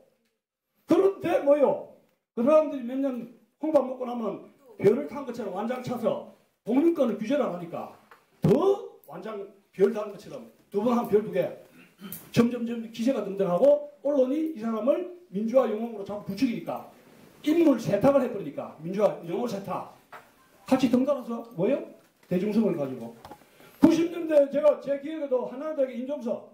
그런데 뭐요? 그 사람들이 몇 년 홍밥 먹고 나면 별을 탄 것처럼 완장 차서 공민권을 규제를 안 하니까 더 완장 별 다는 것처럼 두 번 하면 별 두 개. 점점점 기세가 등등하고 언론이 이 사람을 민주화 영웅으로 자꾸 부추기니까 인물 세탁을 해버리니까 민주화 영어 세탁 같이 등달아서 뭐예요? 대중성을 가지고 구십 년대 제가 제 기억에도 하나대학교 인종서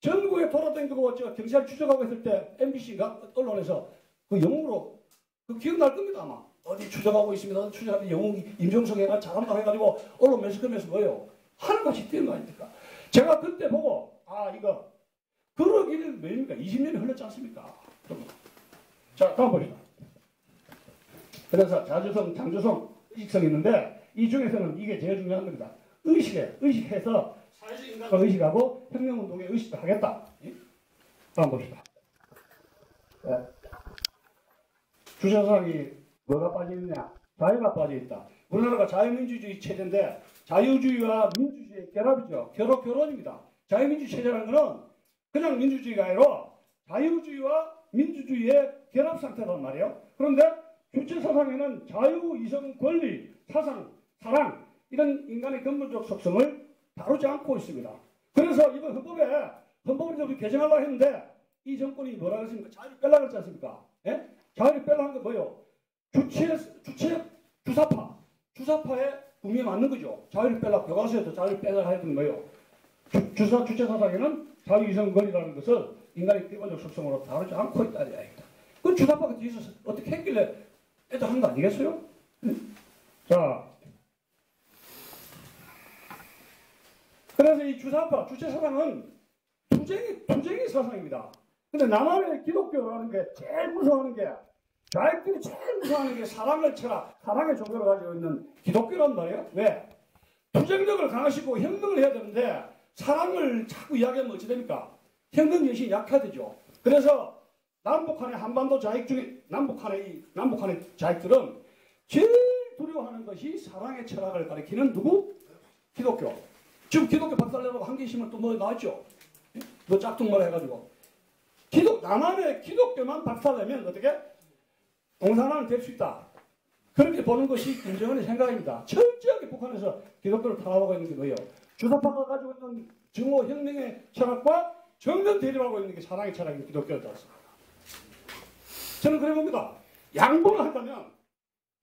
전국에 돌아다니고 제가 경찰 추적하고 했을 때 엠비씨가 언론에서 그 영웅으로 그 기억날 겁니다. 아마 어디 추적하고 있습니다. 추적하는 영웅 임종석이가 잘한다고 해가지고 언론 매스컴에서 뭐예요? 하나같이 뛰는 거 아닙니까? 제가 그때 보고 아 이거 그러기는 왜입니까? 이십 년이 흘렀지 않습니까? 자, 다음 봅시다. 그래서 자주성, 장주성 이익성이 있는데 이 중에서는 이게 제일 중요한 겁니다. 의식에 의식해서 사회적 인간과 의식하고 혁명운동에 의식도 하겠다. 다음 봅시다. 네. 주차사항이 뭐가 빠져있냐? 자유가 빠져있다. 우리나라가 자유민주주의 체제인데 자유주의와 민주주의의 결합이죠. 결합 결혼입니다. 자유민주주의 체제라는 것은 그냥 민주주의가 아니라 자유주의와 민주주의의 결합상태란 말이에요. 그런데 주체사상에는 자유, 이성, 권리, 사상, 사랑 이런 인간의 근본적 속성을 다루지 않고 있습니다. 그래서 이번 헌법에 헌법을 우리 개정하려고 했는데 이 정권이 뭐라 그랬습니까? 자유를 빼려고 했지 않습니까? 예? 자유를 빼려고 한 게 뭐예요? 주체, 주체, 주사파. 주사파에 분명히 맞는 거죠. 자유를 빼려고, 교과서에서 자유를 빼려고 했던 거예요. 주, 주사, 주체사상에는 자유, 이성, 권리라는 것을 인간의 기본적 속성으로 다루지 않고 있다는 이야기입니다. 그 주사파가 뒤에서 어떻게 했길래 애도 한 거 아니겠어요? 자. 그래서 이 주사파, 주체사상은 투쟁이, 투쟁이 사상입니다. 근데 남한의 기독교라는 게 제일 무서워하는 게, 자기들이 제일 무서워하는 게 사랑을 쳐라, 사랑의 종교를 가지고 있는 기독교란 말이에요. 왜? 투쟁력을 강화시키고 혁명을 해야 되는데, 사랑을 자꾸 이야기하면 어찌 됩니까? 혁명 정신이 약화되죠. 그래서 남북한의 한반도 자익 중에, 남북한의, 남북한의 자익들은 제일 두려워하는 것이 사랑의 철학을 가리키는 누구? 기독교. 지금 기독교 박살내라고 한 개 있으면 또 뭐 나왔죠? 뭐 짝퉁말 해가지고. 기독, 남한의 기독교만 박살내면 어떻게? 공산화는 될 수 있다. 그렇게 보는 것이 김정은의 생각입니다. 철저하게 북한에서 기독교를 탄압하고 있는 게 뭐예요? 주사파가 가지고 있는 증오혁명의 철학과 정면 대립하고 있는 게 사랑의 철학인 기독교였다고 했습니다. 저는 그래 봅니다. 양보를 한다면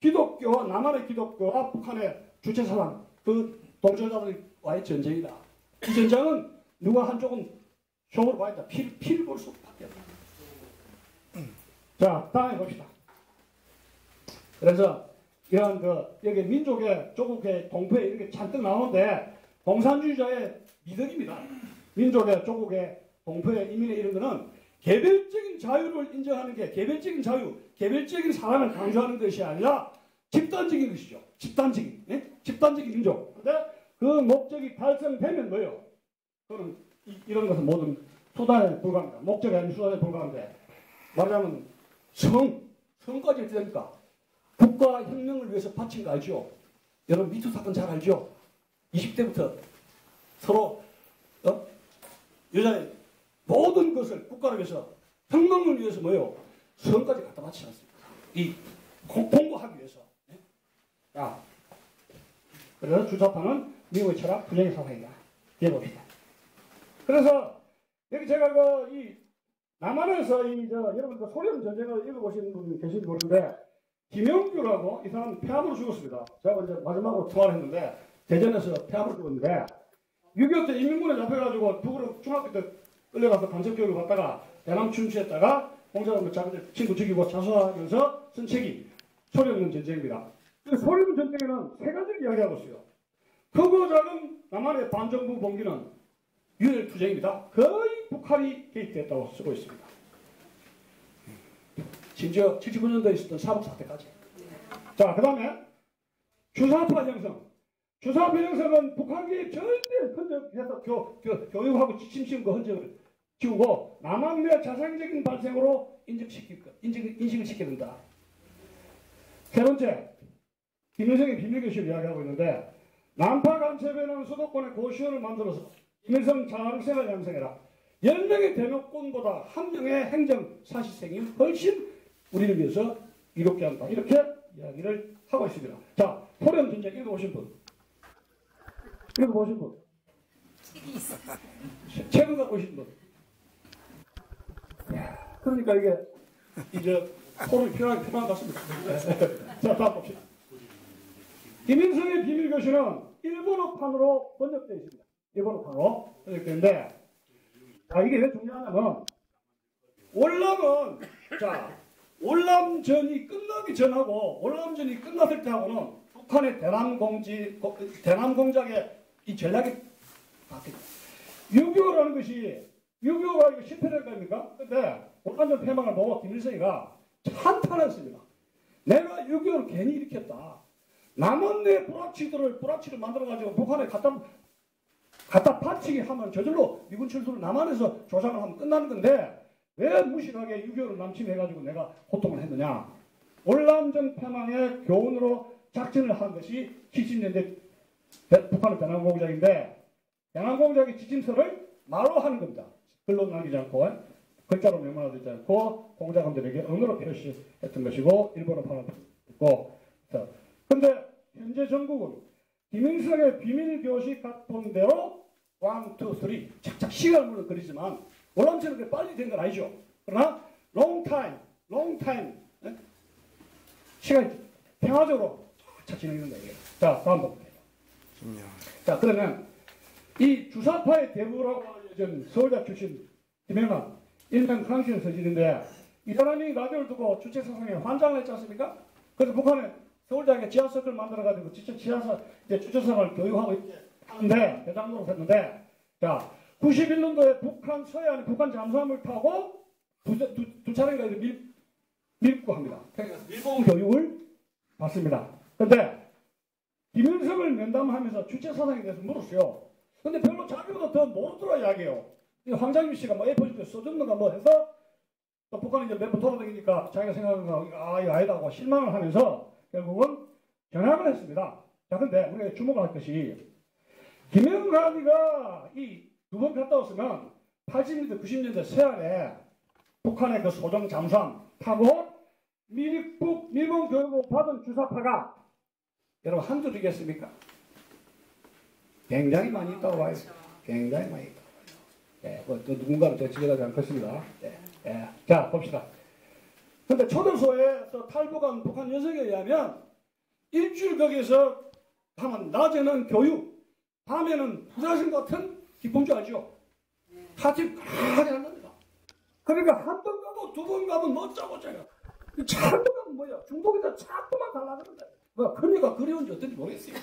기독교와 남한의 기독교와 북한의 주체사상, 그 동조자들과의 전쟁이다. 이 전쟁은 누가 한쪽은 쇼를 봐야 된다. 피를, 피를 볼 수밖에 없다. 자, 다음에 봅시다. 그래서 이러한 그 여기 민족의 조국의 동포에 이렇게 잔뜩 나오는데 공산주의자의 미덕입니다. 민족의 조국의 동포의 이민의 이런 거는 개별적인 자유를 인정하는 게 개별적인 자유, 개별적인 사랑을 강조하는 것이 아니라 집단적인 것이죠. 집단적인, 예? 집단적인 민족. 그런데 그 목적이 달성되면 뭐예요? 그건 이, 이런 것은 모든 수단에 불과합니다. 목적이 아닌 수단에 불과한데 말하자면 성, 성까지 어떻게 됩니까? 국가 혁명을 위해서 바친 거 알죠? 여러분 미투 사건 잘 알죠? 이십 대부터 서로 어? 여자의 모든 것을 국가를 위해서 혁명을 위해서 뭐예요? 성까지 갖다 바치지 않습니까? 이 공고하기 위해서. 네? 자, 그래서 주사파는 미국의 철학 분쟁의 사상이다. 예, 봅시다. 그래서 여기 제가 그 이 남한에서 이 저 여러분 그 소련 전쟁을 읽어보시는 분 계신지 모르는데 김영규라고 이 사람 폐암으로 죽었습니다. 제가 이제 마지막으로 통화를 했는데 대전에서 폐암으로 죽었는데 육이오 때 인민군에 잡혀가지고 북으로 중학교 때 끌려가서 간첩교육을 받다가 대남 침투했다가 공작원들 자기들 친구 죽이고 자수하면서 쓴 책이 소련 전쟁입니다. 그 소련 전쟁에는 세 가지를 이야기하고 있어요. 크고 작은 남한의 반정부 봉기는 유혈 투쟁입니다. 거의 북한이 개입됐다고 쓰고 있습니다. 심지어 칠십오 년도에 있었던 사법사태까지. 자, 그 다음에 주사파 형성. 주사파 형성은 북한 개입 절대 흔적해서 교, 교, 교육하고 지침심과 흔적을 지우고 남한 내 자생적인 발생으로 인식시킬 것, 인식, 인식을 시켜야 된다. 세 번째, 김일성의 비밀교실 이야기하고 있는데 남파 간첩에는 수도권의 고시원을 만들어서 김일성 자랑생활 양성해라. 열 명의 대목군보다 한 명의 행정 사실생이 훨씬 우리를 위해서 이롭게 한다. 이렇게 이야기를 하고 있습니다. 자, 포럼 전쟁 읽어보신 분. 읽어보신 분. 책이 있어. 책을 갖고 오신 분. 그러니까 이게 이제 포럼이 필요하게 필요한 것 같습니다. 자, 다음 봅시다. 김일성의 비밀교실은 일본어판으로 번역되어 있습니다. 일본어판으로 번역되는데 자, 이게 왜 중요하냐면 월남은 자 월남전이 끝나기 전하고 월남전이 끝났을 때하고는 북한의 대남공지, 대남공작의 이 전략이 바뀌다. 육이오라는 것이 육이오가 실패될 겁니까? 근데 월남전 패망을 보고 김일성이가 찬탄했습니다. 내가 육이오를 괜히 일으켰다. 남은 내 뿌라치들을 뿌라치를 만들어가지고 북한에 갖다 갖다 바치게 하면 저절로 미군 철수를 남한에서 조장을 하면 끝나는 건데 왜 무실하게 유교를 남침해가지고 내가 호통을 했느냐. 월남전 패망의 교훈으로 작전을 한 것이 칠십 년대 북한의 배낭공작인데 배낭공작의 지침서를 말로 하는 겁니다. 글로 남기지 않고 글자로 명문화되지 않고 공작원들에게 언어로 표시했던 것이고 일본어 파악했고. 그런데 현재 전국은 김영석의 비밀교식 같은 대로 일, 이, 삼 착착 시간으로 그리지만 월남전은 그렇게 빨리 된 건 아니죠. 그러나 롱타임, 롱타임 시간이 평화적으로 착착 진행된다. 자, 다음 볼게요. 자, 그러면 이 주사파의 대부라고 알려진 서울대 출신 김영환 일명 크랑시는 서진인데 이 사람이 라디오를 두고 주체사상에 환장을 했지 않습니까? 그래서 북한에 서울대학에 지하석을 만들어가지고 지하사, 이제 주체사상을 교육하고 있는데 하는데 대장 노릇했는데 자 구십일 년도에 북한 서해안에 북한 잠수함을 타고 두, 두, 두 차례가 밀, 밀고 합니다. 밀봉 교육을 받습니다. 그런데 김영석을 면담하면서 주체사상에 대해서 물었어요. 근데 별로 자기보다 더 모르더라 이야기해요. 이 황정임 씨가 뭐 에이 포 써줬는가 뭐 해서 또 북한이 이제 몇 번 돌아다니니까 자기가 생각하는 거 아, 이거 아니다 하고 실망을 하면서 결국은 전향을 했습니다. 자, 근데 우리가 주목을 할 것이 김영환이가 이 두 번 갔다 왔으면 팔십 년대, 구십 년대 서해안에 북한의 그 소정 잠수함 타고 미국 미군 교육을 받은 주사파가 여러분 한둘이겠습니까? 굉장히 많이 있다고 봐요. 굉장히 많이 있다. 예, 뭐, 또 누군가는 제가 지적하지 않겠습니다. 예, 예. 자, 봅시다. 근데 초등소에서 탈북한 북한 녀석에 의하면 일주일 거기에서 하면 낮에는 교육, 밤에는 부자신 같은 기쁨 줄 알죠? 하집 가게 한답니다. 그러니까 한 번 가고 두 번 가면 못 자고 자요. 자꾸 가면 뭐야? 중독이다 자꾸만 달라그런다. 뭐, 그녀가 그리운지 어떤지 모르겠어요.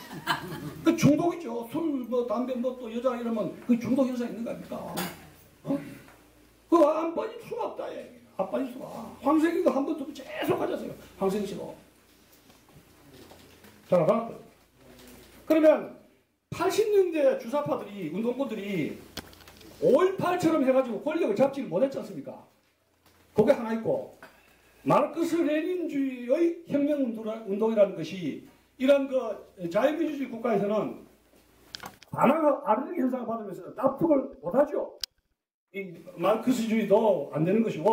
그 중독이죠. 술, 뭐, 담배, 뭐, 또 여자 이러면 그 중독 현상 있는 거 아닙니까? 어? 그거 안 빠질 수가 없다, 얘. 안 빠질 수가. 황생이도 한 번, 두 번 계속 가졌어요. 황생이 씨도. 자, 가. 그러면 팔십 년대 주사파들이, 운동권들이 오일팔처럼 해가지고 권력을 잡지를 못했지 않습니까? 그게 하나 있고. 마르크스 레닌주의의 혁명운동이라는 것이 이런 그 자유민주주의 국가에서는 반항, 아르르기 현상을 받으면서 납득을 못하죠. 이 마르크스주의도 안 되는 것이고,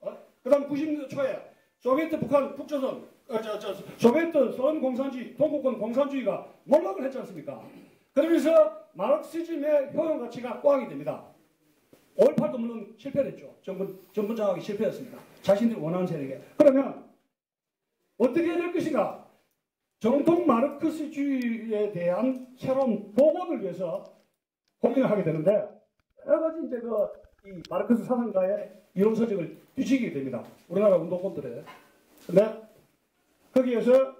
어? 그 다음 구십 년대 초에 소비에트 북한 북조선, 어, 저, 저, 소비에트 소원공산주의, 동구권 공산주의가 몰락을 했지 않습니까? 그러면서 마르크시즘의 효용가치가 꽝이 됩니다. 오일팔도 물론 실패를 했죠. 정부, 정부 장악이 실패했습니다. 자신들이 원하는 세력에. 그러면 어떻게 해야 될 것인가? 정통 마르크스주의에 대한 새로운 복원을 위해서 고민을 하게 되는데 여러 가지 이제 그 이 마르크스 사상가의 이론 서적을 뒤지게 됩니다. 우리나라 운동권들에. 근데 거기에서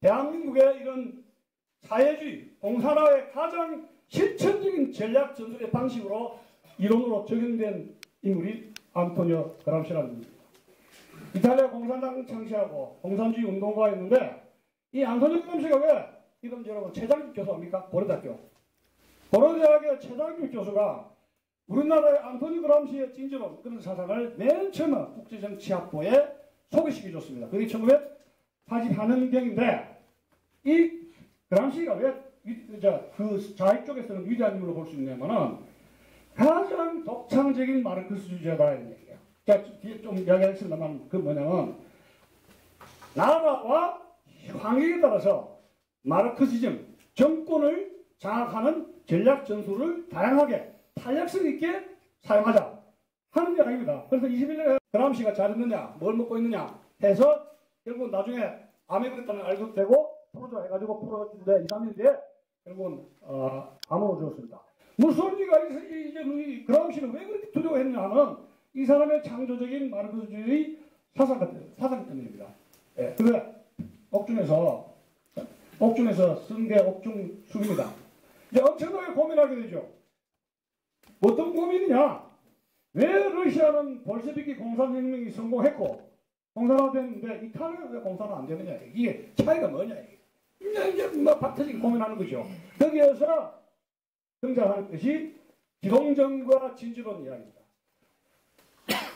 대한민국의 이런 사회주의, 공산화의 가장 실천적인 전략 전술의 방식으로 이론으로 적용된 인물이 안토니오 그람시라는 분입니다. 이탈리아 공산당 창시하고 공산주의 운동가였는데 이 안토니오 그람시가 왜 이건 여러분 최장집 교수입니까? 고려대학교. 고려대학의 최장집 교수가 우리나라의 안토니오 그람시의 찐지론 그런 사상을 맨 처음 국제정치학부에 소개시켜줬습니다. 그게 천구백사십사 년경인데 이 그람시가 왜 그 좌익 쪽에서는 위대한 인물로 볼 수 있냐면은 가장 독창적인 마르크스주의자다 이런 얘기예요. 제가 뒤에 좀 이야기했습니다만 그 뭐냐면 나라와 환경에 따라서 마르크시즘 정권을 장악하는 전략 전술을 다양하게 탄력성 있게 사용하자 하는 이야기입니다. 그래서 이십일 년에 그람시가 잘했느냐 뭘 먹고 있느냐 해서 결국은 나중에 암에 걸렸다는 알고 되고 프로조 해가지고 프로조인데 이, 삼 년 뒤에 결국은 어, 암으로 죽었습니다. 무솔리가 이제 그람시는 왜 그렇게 두려워했냐 하면 이 사람의 창조적인 마르크스주의 사상 같은 사상 때문입니다. 예, 그래 옥중에서 옥중에서 쓴 게 옥중숙입니다. 이제 엄청나게 고민하게 되죠. 어떤 고민이냐? 왜 러시아는 볼셰비키 공산혁명이 성공했고 공산화됐는데 이탈리아는 왜 공산화 안 되느냐? 이게 차이가 뭐냐? 이게. 뭐 파틀리기 고민하는 거죠. 여기에서 등장하는 것이 기동전과 진주론이랍니다.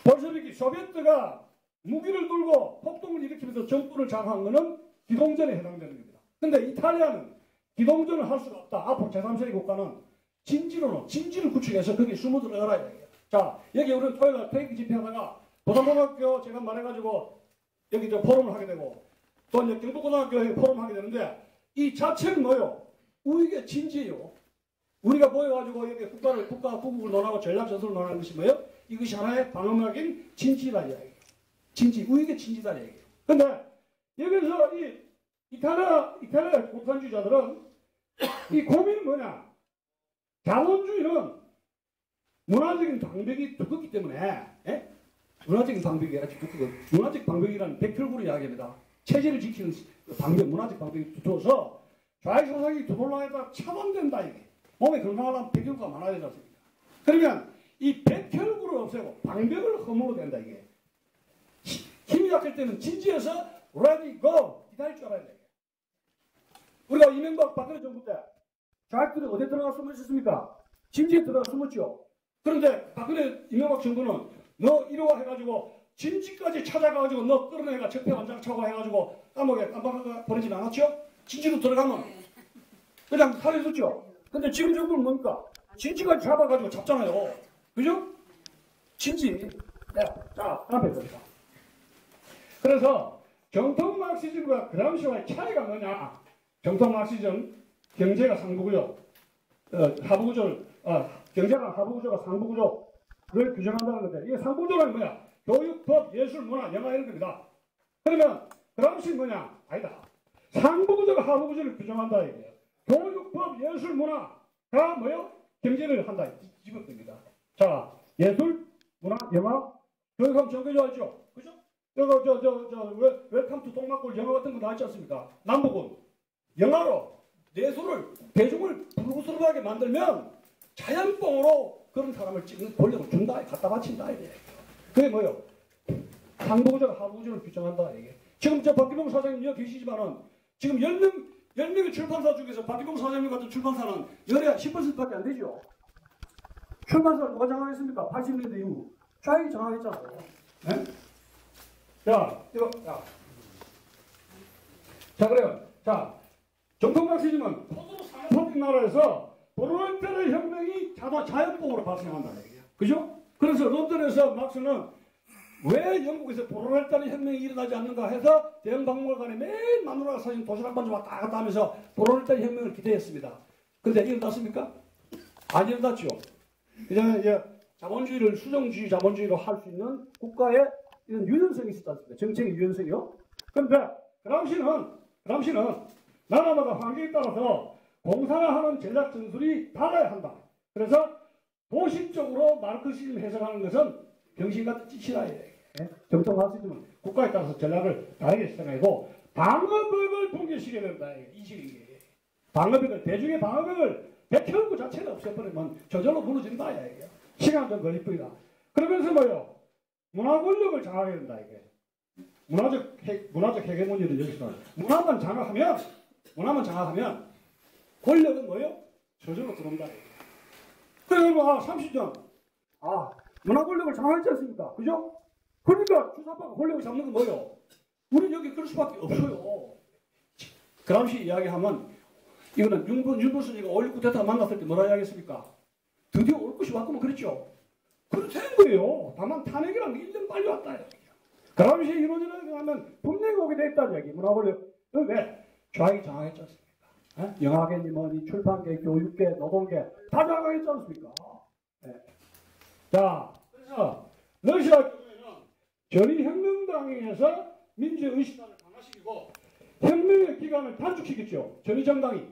볼셰비키 소비에트가 무기를 들고 폭동을 일으키면서 정부를 장악한 것은 기동전에 해당되는 겁니다. 그런데 이탈리아는 기동전을 할 수가 없다. 앞으로 제삼 세계 국가는 진지로 진지를 구축해서 거기 숨어 들어가라 이거예요. 자, 여기 우리는 토요일날 태극기 집회하다가 부산고등학교 제가 말해가지고 여기 이제 포럼을 하게 되고 또 이제 경북고등학교에 포럼을 하게 되는데 이 자체는 뭐요? 우익의 진지예요. 우리가 모여가지고 여기 국가를 국가 국국을 논하고 전략 전술을 논하는 것이 뭐예요? 이것이 하나의 방어막인 진지다 이야기예요. 진지 우익의 진지다 이야기예요. 그런데 여기서 이 이탈리아 이탈리아 공산주의자들은 이 고민은 뭐냐? 자본주의는 문화적인 방벽이 두껍기 때문에 에? 문화적인 방벽이 아주 두껍고 문화적 방벽이라는 백혈구를 이야기합니다. 체제를 지키는 방벽, 문화적 방벽이 두터워서 좌익사상이 두돌라에다 차단된다 이게. 몸에 건강하려면 백혈구가 많아야 되지 않습니까? 그러면 이 백혈구를 없애고 방벽을 허물어 된다 이게. 힘이 약할 때는 진지해서 ready go 기다릴 줄 알아야 돼. 우리가 이명박 박근혜 정부 때 좌익들이 어디에 들어가 숨어 있었습니까? 진지에 들어가 숨었죠. 그런데 박근혜 이명박 정부는 너 이러와 해가지고 진지까지 찾아가가지고 너 끌어내가 적폐 원장 차고 해가지고 감옥에 깜빡하게 버리진 않았죠? 진지로 들어가면 그냥 살해줬죠. 근데 지금 정부는 뭡니까? 진지까지 잡아가지고 잡잖아요. 그죠? 진지. 네. 자, 하나 뵙겠습니다. 그래서 정통 마르크시즘과 그람시와의 차이가 뭐냐? 정통 마르크시즘 경제가 상부구조, 어, 하부구조를, 어, 경제가 하부구조가 상부구조를 규정한다는 건데, 이게 상부구조라는 뭐야? 교육, 법, 예술, 문화, 영화 이런 겁니다. 그러면, 그람시는 뭐냐? 아니다. 상부구조가 하부구조를 규정한다, 이거예요. 교육, 법, 예술, 문화가 뭐요? 경제를 한다, 이겁니다. 자, 예술, 문화, 영화, 교육하면 정교조 알죠? 그죠? 저, 저, 저, 저, 웰컴 투 동막골 영화 같은 거 나왔지 않습니까? 남북은 영화로 내수를 대중을 부르스러하게 만들면 자연뽕으로 그런 사람을 찍는 권력을 준다, 갖다 바친다 이게. 그게 뭐예요? 상부구조가 하부구조를 규정한다 이게. 지금 저 박기봉 사장님 여기 계시지만은 지금 열 명 열 명의 출판사 중에서 박기봉 사장님 같은 출판사는 열에 십 퍼센트밖에 안 되죠. 출판사를 누가 장악했습니까? 팔십 년대 이후 좌익이 장악했잖아요. 네? 자, 이거 자, 자 그래요. 자. 정통박시즘은 포스트 나라에서 프롤레타리아 혁명이 자연폭으로 발생한다는 얘기야. 그죠? 그래서 런던에서 막스는 왜 영국에서 프롤레타리아 혁명이 일어나지 않는가 해서 대영박물관에 매일 마누라 사진 도시락 만져 왔다 갔다 하면서 프롤레타리아 혁명을 기대했습니다. 그런데 일어났습니까? 안 일어났죠. 이제는 이제 자본주의를 수정주의 자본주의로 할 수 있는 국가의 이런 유연성이 있었지 않습니까? 정책의 유연성이요. 그런데 그람시는 그람시는 나라마다 환경에 따라서 공산화하는 전략 전술이 달라야 한다. 그래서 도식적으로 마르크시즘 해석하는 것은 병신같은 짓이다. 정통 마르크시즘은 국가에 따라서 전략을 다르게 시작하고 방어벽을 붕괴시켜야 된다. 인식이 방어벽을 대중의 방어벽을 백혈구 자체를 없애버리면 저절로 무너진다. 시간 좀 걸릴 뿐이다. 그러면서 뭐요? 문화 권력을 장악해야 된다. 이게 문화적 문화적 해결문제는 여기서 나와요. 문화만 장악하면 문화만 장악하면 권력은 뭐예요? 저절로 들어온다. 그래서 여러분, 아, 삼십 년. 아, 문화 권력을 장악했지 않습니까? 그죠? 그러니까 주사파가 권력을 잡는 건 뭐예요? 우리는 여기 그럴 수밖에 없어요. 그람시 이야기하면, 이거는 윤보순이가 오일구 대타 만났을 때 뭐라 이야기했습니까? 드디어 올 것이 왔구만 그랬죠? 그렇다는 거예요. 다만 탄핵이라는 게 일 년 빨리 왔다. 그람시의 이론이라고 하면 분명히 오게 돼 있다는 얘기. 문화 권력. 왜? 좌익이 장악했지 않습니까? 에? 영화계니 뭐니 출판계, 교육계, 노동계 다 장악했지 않습니까? 네. 자, 그래서 러시아 경우에는 전위혁명당에서 민주의식단을 강화시키고 혁명의 기간을 단축시켰죠. 전위정당이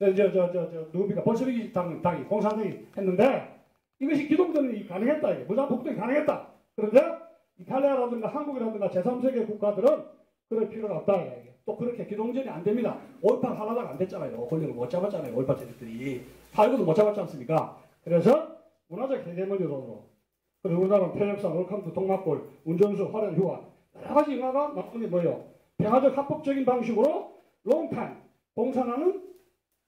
네, 저, 저, 저, 저, 누굽니까? 볼셰비키 당, 당이 공산당이 했는데 이것이 기동전이 가능했다. 무장폭동이 가능했다. 그런데 이탈리아라든가 한국이라든가 제삼 세계 국가들은 그럴 필요가 없다. 이게. 또 그렇게 기동전이 안 됩니다. 올판 하나다가 안 됐잖아요. 권력을 못 잡았잖아요. 올판 제들이 팔고도 못 잡았지 않습니까? 그래서 문화적 개념으로 그리고 우리나라는 편협상, 월컴투 동막골, 운전수, 화려한 휴화 여러 가지 인화가 막군이 뭐예요? 평화적 합법적인 방식으로 롱타임 봉산화는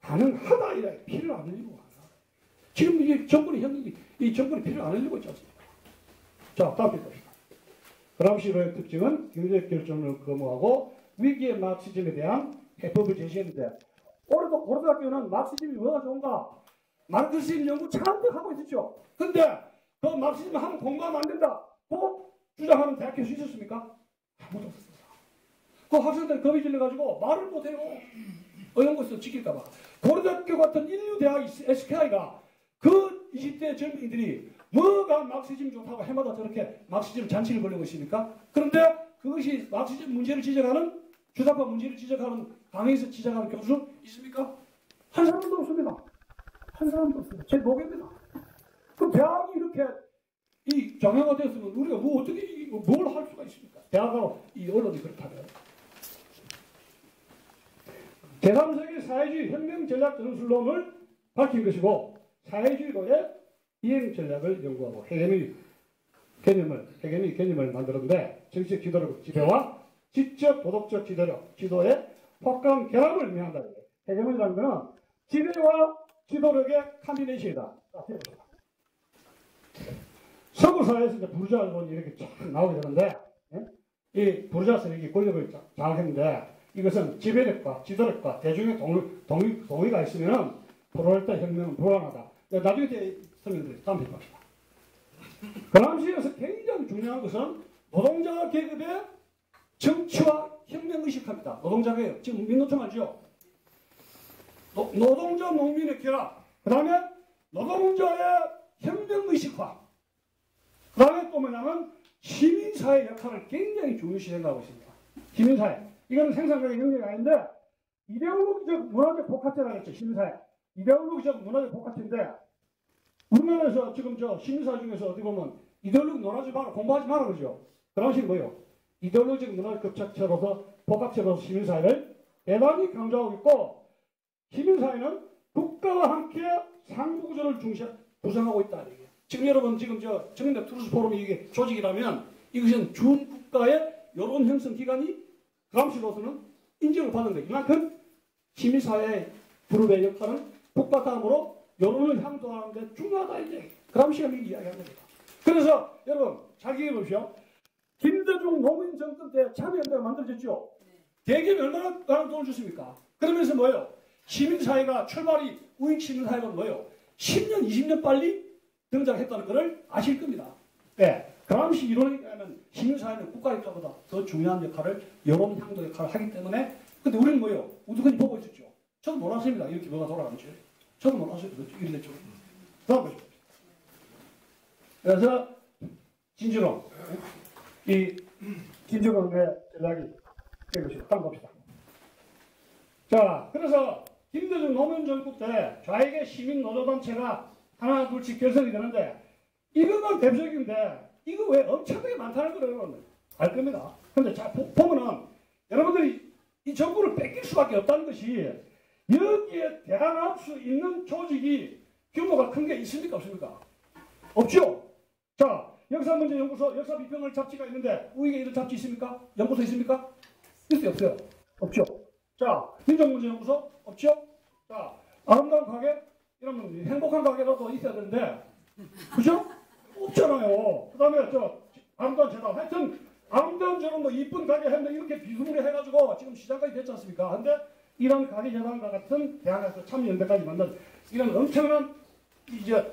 가능하다 이래 피를 안 흘리고 가나. 지금 이게 정권이 현역이 이 정권이 피를 안 흘리고 있지 않습니까? 자, 다음 봅시다. 그람시로의 특징은 경제 결정을 거무하고 위기의 마르크시즘에 대한 해법을 제시했는데, 올해도 고려대학교는 마르크시즘이 뭐가 좋은가? 마르크시즘 연구 잔뜩 하고 있었죠. 근데 그 마르크시즘 하면 공감 안 된다고 주장하는 대학교 수 있었습니까? 아무도 없었습니다. 그 학생들 겁이 질려가지고 말을 못해요. 연구에서 지킬까봐. 고려대학교 같은 인류 대학 에스케이아이가 그 이십 대 젊은이들이 뭐가 마르크시즘 좋다고 해마다 저렇게 마르크시즘 잔치를 벌리고 있습니까? 그런데 그것이 마르크시즘 문제를 지적하는 주사파 문제를 지적하는 강의에서 지적하는 교수 있습니까? 한 사람도 없습니다. 한 사람도 없습니다. 제 목입니다. 그럼 대학이 이렇게 이 정형화 되었으면 우리가 뭐 어떻게 뭘 할 수가 있습니까? 대학하고 이 언론이 그렇다면. 제삼 세기 사회주의 혁명 전략 전술론을 밝힌 것이고, 사회주의론의 이행 전략을 연구하고 해겔이 개념을 해겔이 개념을 만들었는데, 정치적 지도력 지배와 직접 도덕적 지도력 지도의 폭감 결합을 의미한다. 해겔이라는 것은 지배와 지도력의 컴비네이션이다. 서구 사회에서 이제 부르자론이 이렇게 쫙 나오게 되는데, 이 부르자 세력이 권력을 잘 했는데, 이것은 지배력과 지도력과 대중의 동의, 동의, 동의가 있으면 프롤레타 혁명은 불안하다. 나중에 대해 설명드리겠습니다. 다음 페이지 봅시다. 그 당시에서 굉장히 중요한 것은 노동자 계급의 정치와 혁명의식합니다. 노동자 계급. 지금 민노총 알죠? 노, 노동자 농민의 결합. 그 다음에 노동자의 혁명의식화. 그 다음에 또 뭐냐면 시민사회의 역할을 굉장히 중요시 생각하고 있습니다. 시민사회. 이거는 생산적인 영역이 아닌데, 이데올로기적 문화적 복합체라고 했죠, 시민사회. 이데올로기적 문화적 복합체인데, 우리나라에서 지금 저 시민사회 중에서 어디 보면, 이데올로기 논하지 마라, 공부하지 마라 그러죠. 그 당시에 뭐예요? 이데올로기적 문화적 복합체로서, 복합체로서 시민사회를 대단히 강조하고 있고, 시민사회는 국가와 함께 상부구조를 중시, 구성하고 있다. 이게. 지금 여러분, 지금 저 경맥 트루스포럼 이게 조직이라면, 이것은 준국가의 여론 형성 기관이 그람시로서는 인정을 받은 거예요. 이만큼 시민사회 그룹의 역할은 복받함으로 여론을 향도하는 데 중요하다. 이제 그람시가 미리 이야기한 겁니다. 그래서 여러분 잘 기억해 보십시오. 김대중 노무현 정권 때 참여연대가 만들어졌죠. 대기업이 얼마나 많은 돈을 줬습니까? 그러면서 뭐예요? 시민사회가 출발이 우익 시민사회가 뭐예요? 십 년 이십 년 빨리 등장했다는 것을 아실 겁니다. 네. 그람시 이론에 따르면 시민사회는 국가일까보다 더 중요한 역할을 여론향도 역할을 하기 때문에, 근데 우리는 뭐예요? 우두커니 보고 있었죠. 저도 몰랐습니다. 이렇게 뭐가 돌아가는지. 저도 몰랐어요. 이랬죠. 다음 보죠. 그래서 진주로 이 김정은의 전략이 되고 다음 봅시다. 자, 그래서 김대중 노무현 정부 때 좌익의 시민 노조단체가 하나 둘씩 결성이 되는데, 이것만 대표적인데. 이거 왜 엄청나게 많다는 걸 여러분 알 겁니다. 근데 자, 보면은 여러분들이 이 정부를 뺏길 수밖에 없다는 것이, 여기에 대항할 수 있는 조직이 규모가 큰 게 있습니까? 없습니까? 없죠? 자, 역사문제연구소 역사비평을 잡지가 있는데 우익의 이런 잡지 있습니까? 연구소 있습니까? 있어요? 없어요? 없죠? 자, 민족문제연구소? 없죠? 자, 아름다운 가게? 이러면 행복한 가게라도 있어야 되는데, 그죠? 없잖아요. 그 다음에 저 아름다운 재단, 하여튼 아름다운 저런 뭐 이쁜 가게 했는데 이렇게 비스무리 해가지고 지금 시장까지 됐지 않습니까? 근데 이런 가게 재단과 같은 대안에서 참여연대까지 만든 이런 엄청난 이제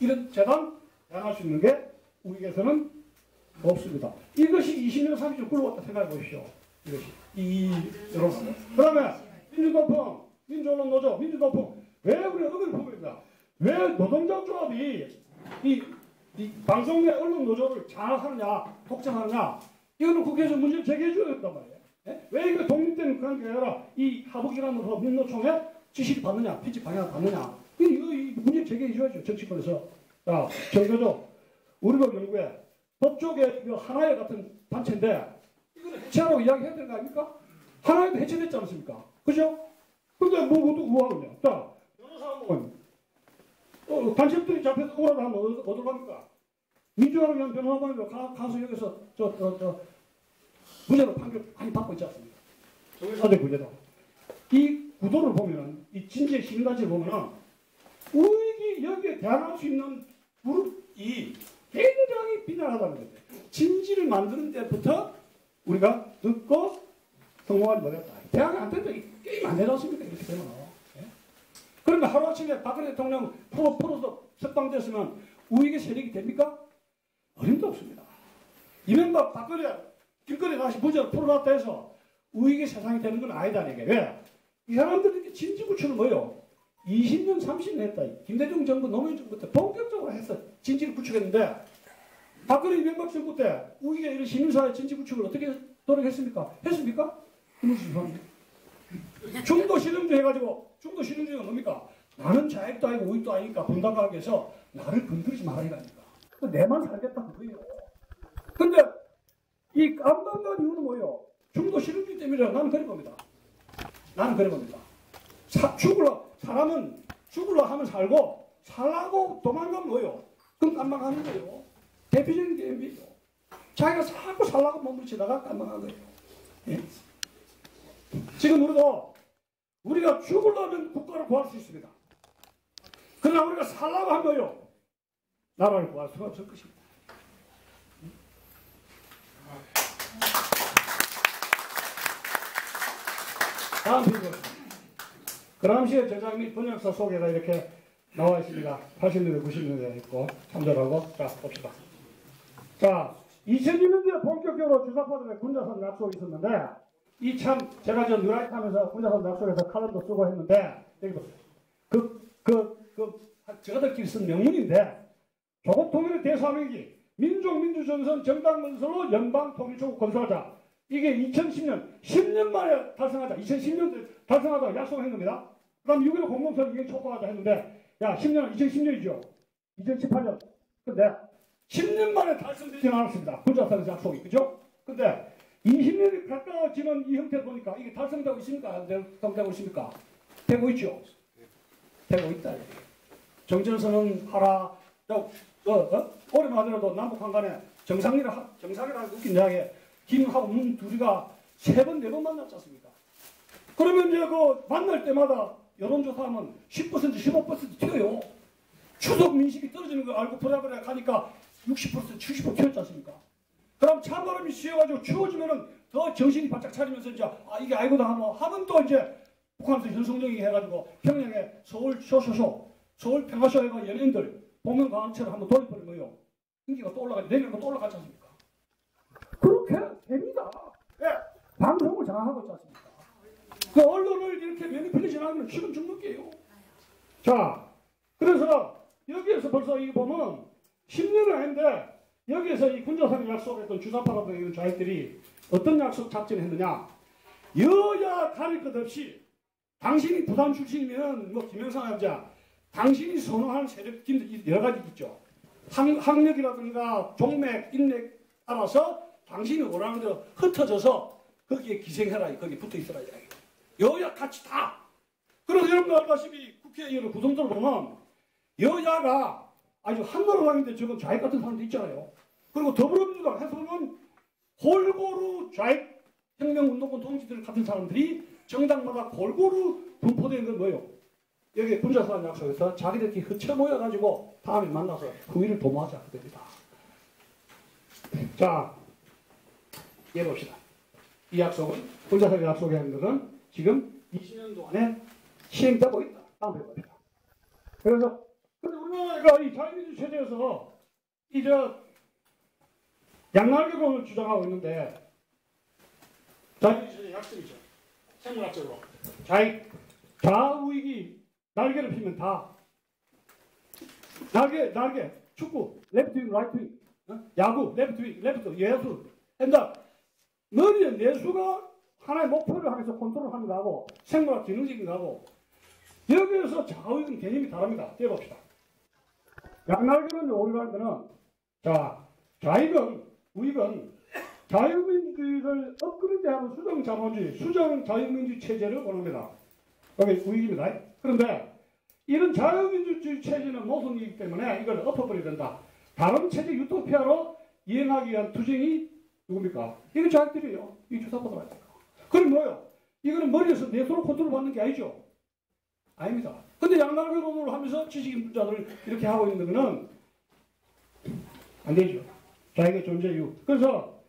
이런 재단 대항할 수 있는 게 우리에게서는 없습니다. 이것이 이십 년 삼십 년 굴러왔다 생각해 보십시오. 이것이 이 여러분. 그 다음에 민주노총, 민주언론 노조, 민주노총. 왜 우리가 의견을 보고 있나? 왜 노동자 조합이 이 이 방송 내 언론 노조를 잘 하느냐, 독점하느냐, 이거는 국회에서 문제를 제기해줘야 된단 말이에요. 예? 왜 이거 독립된 관계가 아니라 이 하복이라는 민노총에 지시를 받느냐, 피치 방향을 받느냐, 이거 이 문제를 제기해줘야죠, 정치권에서. 자, 정교조, 우리법 연구회, 법조계 하나의 같은 단체인데, 이걸 해체하라고 이야기해야 되는 거 아닙니까? 하나에도 해체됐지 않습니까? 그죠? 근데 뭐, 모두 우아하냐. 자, 변호사한번 어, 간첩들이 잡혀서 오라고 하면 어디로 갑니까? 민주화를 위한 변호사방에서 가수역에서 저, 저, 저, 무죄로 판결 많이 받고 있지 않습니까? 사대 구제다. 이 구도를 보면, 이 진지의 신간지를 보면, 우익이 여기에 대항할 수 있는 그룹이 굉장히 비난하다는 거예요. 진지를 만드는 데부터 우리가 늦고 성공하지 못했다. 대항이 안 된다. 게임 안 해놨습니까? 이렇게 되면. 예? 그러니까 하루아침에 박근혜 대통령 포로, 포로서 석방됐으면 우익의 세력이 됩니까? 어림도 없습니다. 이명박 박근혜, 길거리 다시 무죄로 풀어놨다 해서 우익의 세상이 되는 건 아니다. 내게. 왜? 이 사람들이 진지구출은 뭐예요? 이십 년, 삼십 년 했다. 김대중 정부, 노무현 정부 때 본격적으로 해서 진지를 구축했는데, 박근혜 이명박 정부 때 우리가 이런 시민사회 진지 구축을 어떻게 노력했습니까? 했습니까? 중도 실험주 해가지고, 중도 실험주가 뭡니까? 나는 좌익도 아니고 우익도 아니니까 분당하게 해서 나를 건드리지 말아야니까. 내만 살겠다는 거예요. 근데 이 안방간 이유는 뭐예요? 중도 실험주 때문이라 나는 그래 봅니다. 나는 그래 봅니다. 사, 죽으러, 사람은 죽으러 하면 살고, 살라고 도망가면 뭐예요? 그럼 깜빡하는 거예요. 대표적인 게임이죠. 자기가 자꾸 살라고 몸부림치다가 깜빡한 거예요. 예? 지금 우리도 우리가 죽으려면 국가를 구할 수 있습니다. 그러나 우리가 살라고 한 거예요. 나라를 구할 수가 없을 것입니다. 다음 질문. 그 당시에 저작 및 번역사 소개가 이렇게 나와 있습니다. 팔십 년대, 구십 년대에 있고, 참조하고. 자, 봅시다. 자, 이천이 년도에 본격적으로 주사파들의 군자선 약속이 있었는데, 이 참, 제가 저 뉴라이트 하면서 군자선 약속에서 칼럼도 쓰고 했는데, 여기도, 그, 그, 그, 저들끼리 쓴 명문인데, 조국 통일의 대삼위기, 민족, 민주전선, 정당 건설로 연방 통일조국 건설하자. 이게 이천십 년, 십 년 만에 달성하자. 이천십 년도에 달성하자 약속한 겁니다. 그 다음 육 일오 공공선 이행 촉구하자 했는데, 야, 십 년은 이천십 년이죠. 이천십팔 년. 근데 십 년 만에 달성되지는 않았습니다. 군자선 약속이. 그죠? 근데 이십 년이 가까워지는 이 형태를 보니까 이게 달성되고 있습니까? 안 되고 있습니까? 되고 있죠. 되고 있다. 정전선은 하라. 어, 어? 올해만 하더라도 남북한 간에 정상이라, 정상이라 웃긴 이야기에 김하고 문 둘이가 세 번, 네 번 만났지 않습니까? 그러면 이제 그 만날 때마다 여론조사하면 십 퍼센트, 십오 퍼센트 튀어요. 추석 민식이 떨어지는 걸 알고 부랴부랴 가니까 육십 퍼센트, 칠십 퍼센트 튀었지 않습니까? 그럼 찬바람이 씌워가지고 추워지면은 더 정신이 바짝 차리면서 이제 아, 이게 아이고다 하면, 하면 또 이제 북한에서 현송정이 해가지고 평양에 서울 쇼쇼쇼, 서울 평화쇼 해가 연예인들 복면가왕처럼 한번 돌려버린 거예요. 인기가 또 올라가지, 내면은 또 올라가지 않습니까? 그렇게 됩니다. 예, 방송을 장악하고 있지 않습니까? 그 언론을 이렇게 매니플레이션하는 건 지금 중독이에요. 자, 그래서 여기에서 벌써 이거 보면 십 년은 아닌데 여기에서 이 군자선이 약속했던 주사파라든가 이런 좌익들이 어떤 약속 작전을 했느냐? 여야 가릴 것 없이 당신이 부산 출신이면 뭐 김영삼 남자, 당신이 선호하는 세력 여러 가지 있죠. 학, 학력이라든가 종맥, 인맥 알아서. 당신이 원하는 대로 흩어져서 거기에 기생해라. 거기 붙어 있어라. 여야 같이 다. 그래서 여러분들 알다시피 국회의원 구성도를 보면 여야가 아주 한나라당인데 지금 좌익 같은 사람도 있잖아요. 그리고 더불어민주당 해서는 골고루 좌익 혁명운동권 동지들 같은 사람들이 정당마다 골고루 분포되어 있는 건 뭐예요? 여기 군자선 약속에서 자기들끼리 흩쳐 모여가지고 다음에 만나서 후위를 도모하자. 그 됩니다. 자. 예, 봅시다. 이 약속은, 군자선의 약속이 하는 것은 지금 이십 년도 안에 시행되고 있다. 다음 해봅시다. 그래서, 근데 우리나라가 이 자유민주 체제에서 이제 양날개론을 주장하고 있는데, 자유민주 체제의 약점이죠. 생물학적으로. 자익, 좌우익이 날개를 피면 다, 날개, 날개, 축구, 레프트윙, 라이트윙, 야구, 레프트윙, 레프트, 예수, 엔다. 머리에 내수가 하나의 목표를 향해서 컨트롤 하는 거하고 생물학 기능적인 거하고 여기에서 좌우익은 개념이 다릅니다. 떼봅시다. 양날개론을 오류하는 거는 자, 좌익은, 우익은 자유민주주의를 업그레이드하는 수정자본주의, 수정자유민주주의 체제를 원합니다. 여기 우익입니다. 그런데 이런 자유민주주의 체제는 모순이기 때문에 이걸 엎어버려야 된다. 다른 체제 유토피아로 이행하기 위한 투쟁이 누굽니까? 이게 좌익들이에요. 이 주사파들 아닙니까? 그럼 뭐예요? 이거는 머리에서 내소로 컨트롤 받는 게 아니죠. 아닙니다. 근데 양날개론으로 하면서 지식인 분자들을 이렇게 하고 있는 거는 안 되죠. 자기의 존재 이유. 그래서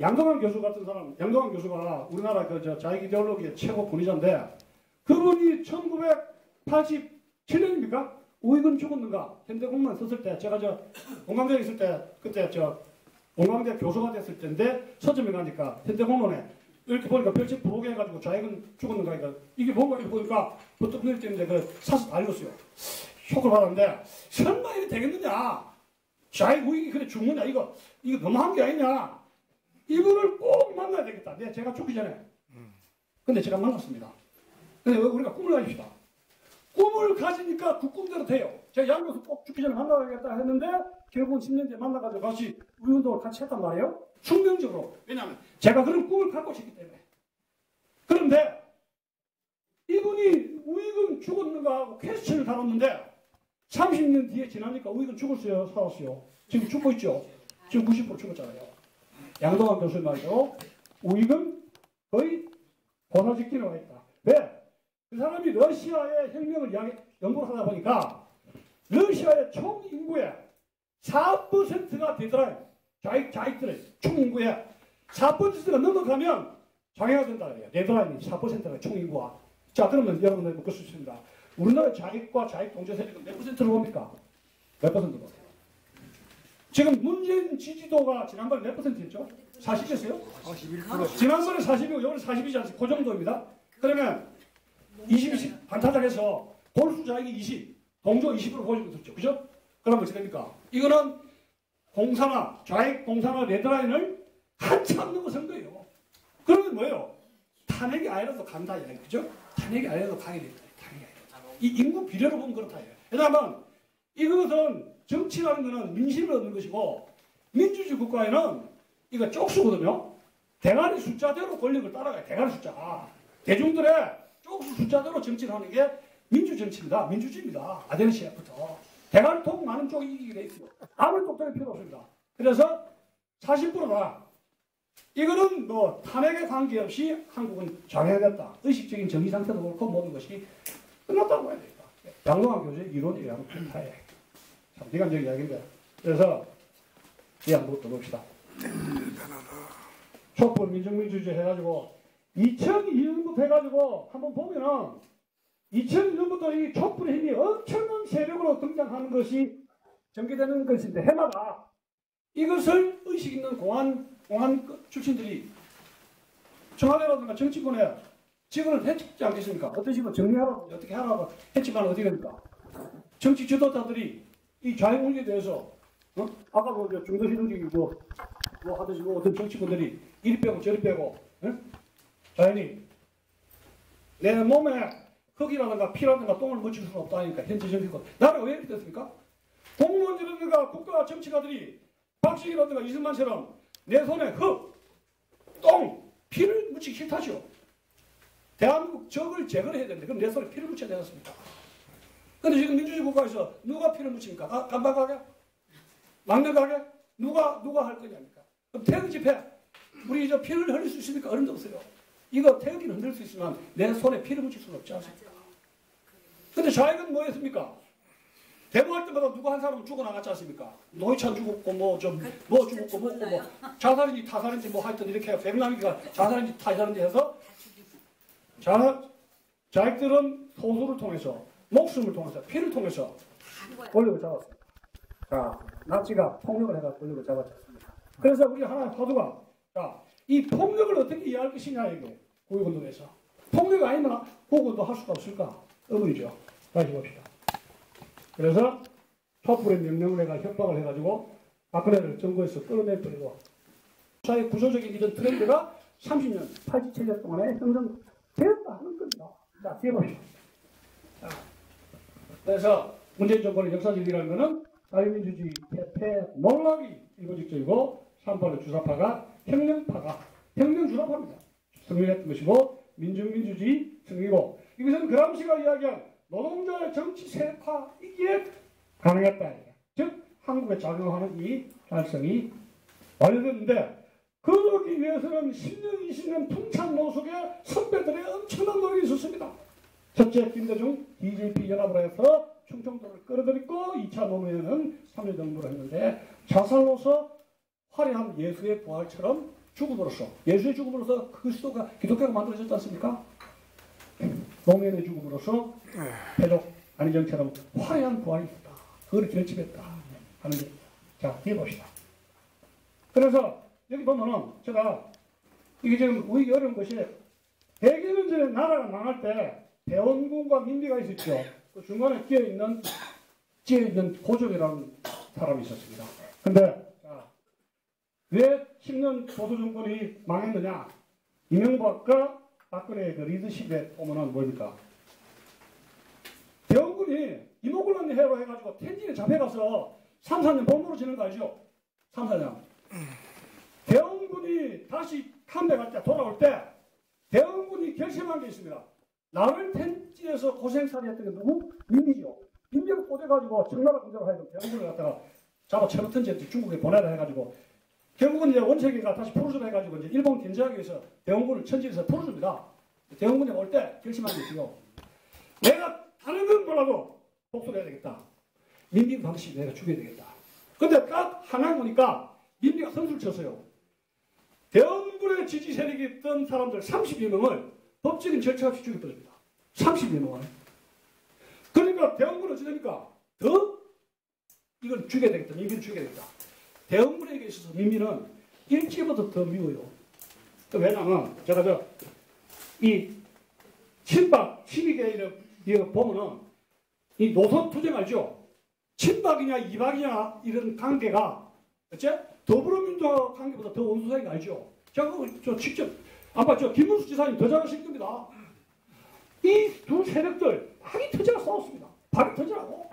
양동환 교수 같은 사람, 양동환 교수가 우리나라 그 저 자유 이데올로기의 최고 권위자인데 그분이 천구백팔십칠 년입니까? 우익은 죽었는가? 현대공만 썼을 때, 제가 저 원광대에 있을 때, 그때 저 원광대 교수가 됐을 때인데 서점에 가니까 현대공론에 이렇게 보니까 별책 부르게 해가지고 좌익은 죽었는가? 그러니까 이게 뭔가 이렇게 보니까 버튼 눌릴 때인데 그 사서 달렸어요. 쇼크를 받았는데 설마 이게 되겠느냐? 좌익 우익이 그래 죽느냐? 이거 이거 너무한 게 아니냐? 이분을 꼭 만나야 되겠다. 네, 제가 죽기 전에. 근데 제가 만났습니다. 근데 우리가 꿈을 가집시다. 꿈을 가지니까 그 꿈대로 돼요. 제가 양교수 꼭 죽기 전에 만나야겠다 했는데 결국은 십 년 뒤에 만나가지고 같이 우익운동을 같이 했단 말이에요. 숙명적으로. 왜냐하면 제가 그런 꿈을 갖고 있기 때문에. 그런데 이분이 우익은 죽었는가 하고 퀘스천을 다뤘는데 삼십 년 뒤에 지나니까 우익은 죽었어요? 살았어요? 지금 죽고 있죠? 지금 구십 퍼센트 죽었잖아요. 양동환 교수님 말이죠. 우익은 거의 고사직진에 와 있다. 왜? 그 사람이 러시아의 혁명을 이야기, 연구를 하다 보니까 러시아의 총 인구의 사 퍼센트가 되더라요. 자익, 자익들의 총 인구의 사 퍼센트가 넘어가면 장애가 된다 그래요. 네덜란드 사 퍼센트가 총 인구와. 자, 그러면 여러분들 묶을 수 있습니다. 우리나라 자익과 자익 동조 세력은 몇 퍼센트로 봅니까? 몇 퍼센트로? 지금 문재인 지지도가 지난번에 몇 퍼센트였죠? 사십이었어요? 사십일 퍼센트. 지난번에 사십이고 이번에 사십이지 않습니까? 그 정도입니다. 그러면 이십, 이십 반타작해서 골수 자익이 이십, 동조 이십으로 보시면 되죠. 그죠? 그럼 어떻게 됩니까? 이거는 공산화, 좌익 공산화 레드라인을 한참 넘어선 거예요. 그러면 뭐예요? 탄핵이 아니라도 간다, 그죠? 탄핵이 아니라도 가게 된다. 탄핵이 아니라도. 이 인구 비례로 보면 그렇다. 왜냐하면 이것은 정치라는 거는 민심을 얻는 것이고 민주주의 국가에는 이거 쪽수거든요. 대가리 숫자대로 권력을 따라가요. 대가리 숫자. 대중들의 쪽수 숫자대로 정치를 하는 게 민주정치입니다. 민주주의입니다. 아덴 시에프터. 대가리 통 많은 쪽이 이기게 돼 있어요. 아무리 똑똑할 필요 없습니다. 그래서 사십 퍼센트다. 이거는 뭐 탄핵에 관계없이 한국은 장애됐다. 의식적인 정의 상태도 그렇고 모든 것이 끝났다고 봐야 되니까. 양동환 교수의 이론이에요. 참 비관적인 이야기인데. 그래서 이 한번 또 봅시다. 촛불 민중민주주의 해가지고 이천이 년부터 해가지고 한번 보면은 이천일 년부터 이 촛불의 힘이 엄청난 세력으로 등장하는 것이 전개되는 것인데 해마다 이것을 의식 있는 공안, 공안 출신들이 청와대라든가 정치권에 지원을 해치지 않겠습니까? 어떤 식으로 정리하라고, 어떻게 하라고 했지만 어떻게 됩니까? 정치 지도자들이 이 자유공개에 대해서, 어? 아까 뭐 중도시정직이고 뭐 하듯이 뭐 어떤 정치권들이 이리 빼고 저리 빼고, 어? 자연히 내 몸에 흙이라든가 피라든가 똥을 묻힐 수는 없다니까 현재 정치권. 나는 왜 이렇게 됐습니까? 공무원들이라든가 국가 정치가들이 박식이라든가 이승만처럼 내 손에 흙, 똥, 피를 묻히기 싫다죠. 대한민국 적을 제거를 해야 되는데 그럼 내 손에 피를 묻혀야 되지 않습니까? 근데 지금 민주주의 국가에서 누가 피를 묻힙니까? 아, 간판 가게? 막내 가게? 누가 누가 할 거냐니까. 그럼 태극 집회 우리 이제 피를 흘릴 수 있습니까? 어림도 없어요. 이거 태극기는 흔들 수 있지만 내 손에 피를 묻힐 수는 없지 않습니까? 근데 좌익은 뭐였습니까? 데모할 때마다 누가 한 사람은 죽어나갔지 않습니까? 노회찬 죽었고 뭐 좀 뭐 죽었고 뭐, 뭐 자살인지 타살인지 뭐 하여튼 이렇게 백남기가 자살인지 타살인지 해서 자, 좌익들은 소수를 통해서 목숨을 통해서 피를 통해서 권력을 잡았습니다. 자, 나치가 폭력을 해서 권력을 잡았지 않습니까? 그래서 우리 하나의 화두가 자, 이 폭력을 어떻게 이해할 것이냐 이거 구역운동에서 폭력이 아니면 구역운동 할 수가 없을까? 의문이죠. 다시 봅시다. 그래서 촛불의 명령을 해가 협박을 해가지고 박근혜를 정부에서 끌어내버리고 사회 구조적인 이런 트렌드가 삼십 년, 팔십칠 년 동안에 형성되었다 하는 겁니다. 자, 뒤에 봅시다. 자, 그래서 문재인 정권의 역사적이라는 것은 자유민주주의 패패 몰락이 일본직적이고 삼팔의 주사파가 혁명파가 혁명주사파입니다. 승리했던 것이고 민중민주주의 승리고 이것은 그람시가 이야기한 노동자의 정치 세력화이기에 가능했다. 즉 한국에 작용하는 이 달성이 완료됐는데 그러기 위해서는 십 년, 이십 년 통창 노숙에 선배들의 엄청난 노력이 있었습니다. 첫째, 김대중 디제이피 연합으로 해서 충청도를 끌어들이고 이 차 노무현은 삼 대 정부를 했는데, 자살로서 화려한 예수의 부활처럼 죽음으로써, 예수의 죽음으로써 그리스도가 기독교가 만들어졌지 않습니까? 노무현의 죽음으로써 배족 안희정처럼 화려한 부활이 있다. 그걸 결집했다 하는 게. 자, 뒤에 봅시다. 그래서 여기 보면은 제가 이게 지금 우리 어려운 것이, 백여 년 전에 나라가 망할 때 대원군과 민비가 있었죠. 그 중간에 끼어 있는 끼어 있는 고종이라는 사람이 있었습니다. 근데 자, 왜 십 년 보수 정권이 망했느냐? 이명박과 박근혜의 그 리더십에 보면은 뭡니까? 대원군이 이모군란 해로 해가지고 텐진에 잡혀가서 삼, 사 년 본부로 지낸 거 알죠? 삼, 사 년. 대원군이 다시 컴백할 때, 돌아올 때 대원군이 결심한 게 있습니다. 남을 텐지에서 고생살이 했던 게 누구? 민비죠. 민비를 꽂아가지고 청나라 군대로 하여튼 대원군을 갖다가 잡아 철로 텐지에 중국에 보내라 해가지고, 결국은 이제 원세계가 다시 포로주를 해가지고 이제 일본 견제하기 위해서 대원군을 천지에서 포로줍니다. 대원군이 올 때 결심한 게 있어요. 내가 다른 건 몰라도 복수를 해야 되겠다. 민비 방식 내가 죽여야 되겠다. 근데 딱 하나 보니까 민비가 선수를 쳤어요. 대원군의 지지 세력이 있던 사람들 삼십이 명을 법적인 절차 없이 죽여버립니다. 삼십이 명을. 그러니까 대원군은 어찌 됩니까? 더 이걸 죽여야 되겠다. 민비를 죽여야 되겠다. 대원군에게 있어서 민비는 일찍부터 더 미워요. 왜냐하면 제가 저 이 친박 십이 개를 보면은 이 노선 투쟁 알죠? 친박이냐 이박이냐 이런 관계가 어째 더불어민주당 관계보다 더 원수사인 거 알죠? 제가 저 직접 아마 저 김문수 지사님 더 잘하실 겁니다. 이 두 세력들 학이 터지라 싸웠습니다. 박이 터지라고.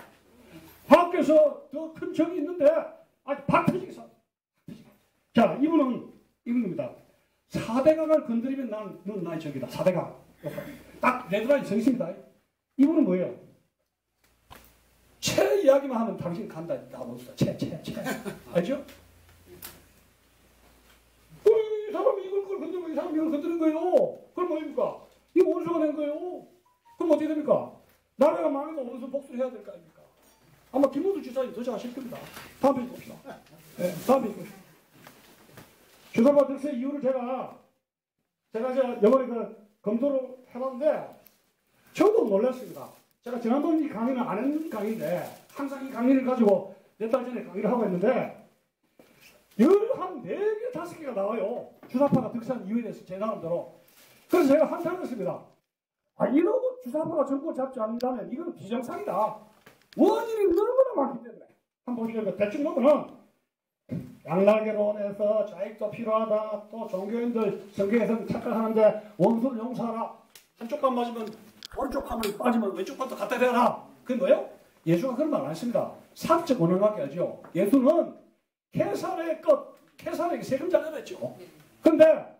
밖에서 더 큰 적이 있는데 아직 박 터지게 싸워. 자, 이분은 이분입니다. 사대강을 건드리면 난, 넌 나의 적이다. 사대강. 딱 레드라인 정신이다. 이분은 뭐예요? 채 이야기만 하면 당신 간다. 나오면서 채, 채, 채. 알죠? 이 사람이 이걸 건드리고 이 사람이 이걸 건드린 거예요. 그럼 뭡니까? 이거 원수가 된 거예요. 그럼 어떻게 됩니까? 나라가 망해서 원수 복수를 해야 될 거 아닙니까? 아마 김문수 지사님 더 잘하실 겁니다. 다음 페이지 봅시다. 네, 다음 페이지 봅시다. 주사과 득세 이유를 제가, 제가 이제 영어를 그 검토를 해봤는데, 저도 놀랐습니다. 제가 지난번 이 강의는 안 했는 강의인데, 항상 이 강의를 가지고 몇 달 전에 강의를 하고 있는데, 열 한 네 개, 다섯 개가 나와요. 주사파가 득세한 이유에 대해서 제 나름대로. 그래서 제가 한탄을 했습니다. 아, 이러고 주사파가 정권을 잡지 않는다면 이건 비정상이다. 원인이 너무나 많기 때문에. 한번 보시면 대충 보면은, 양날개론에서 자익도 필요하다. 또 종교인들 성경에서는 착각하는데 원수를 용서하라. 한쪽만 맞으면 오른쪽 하면 빠지면 왼쪽 것도 갖다 대라. 그게 뭐예요? 예수가 그런 말 안 했습니다. 사적 원활하게 하죠. 예수는 캐사의 것, 캐사에게 세금 잘 내냈죠. 근데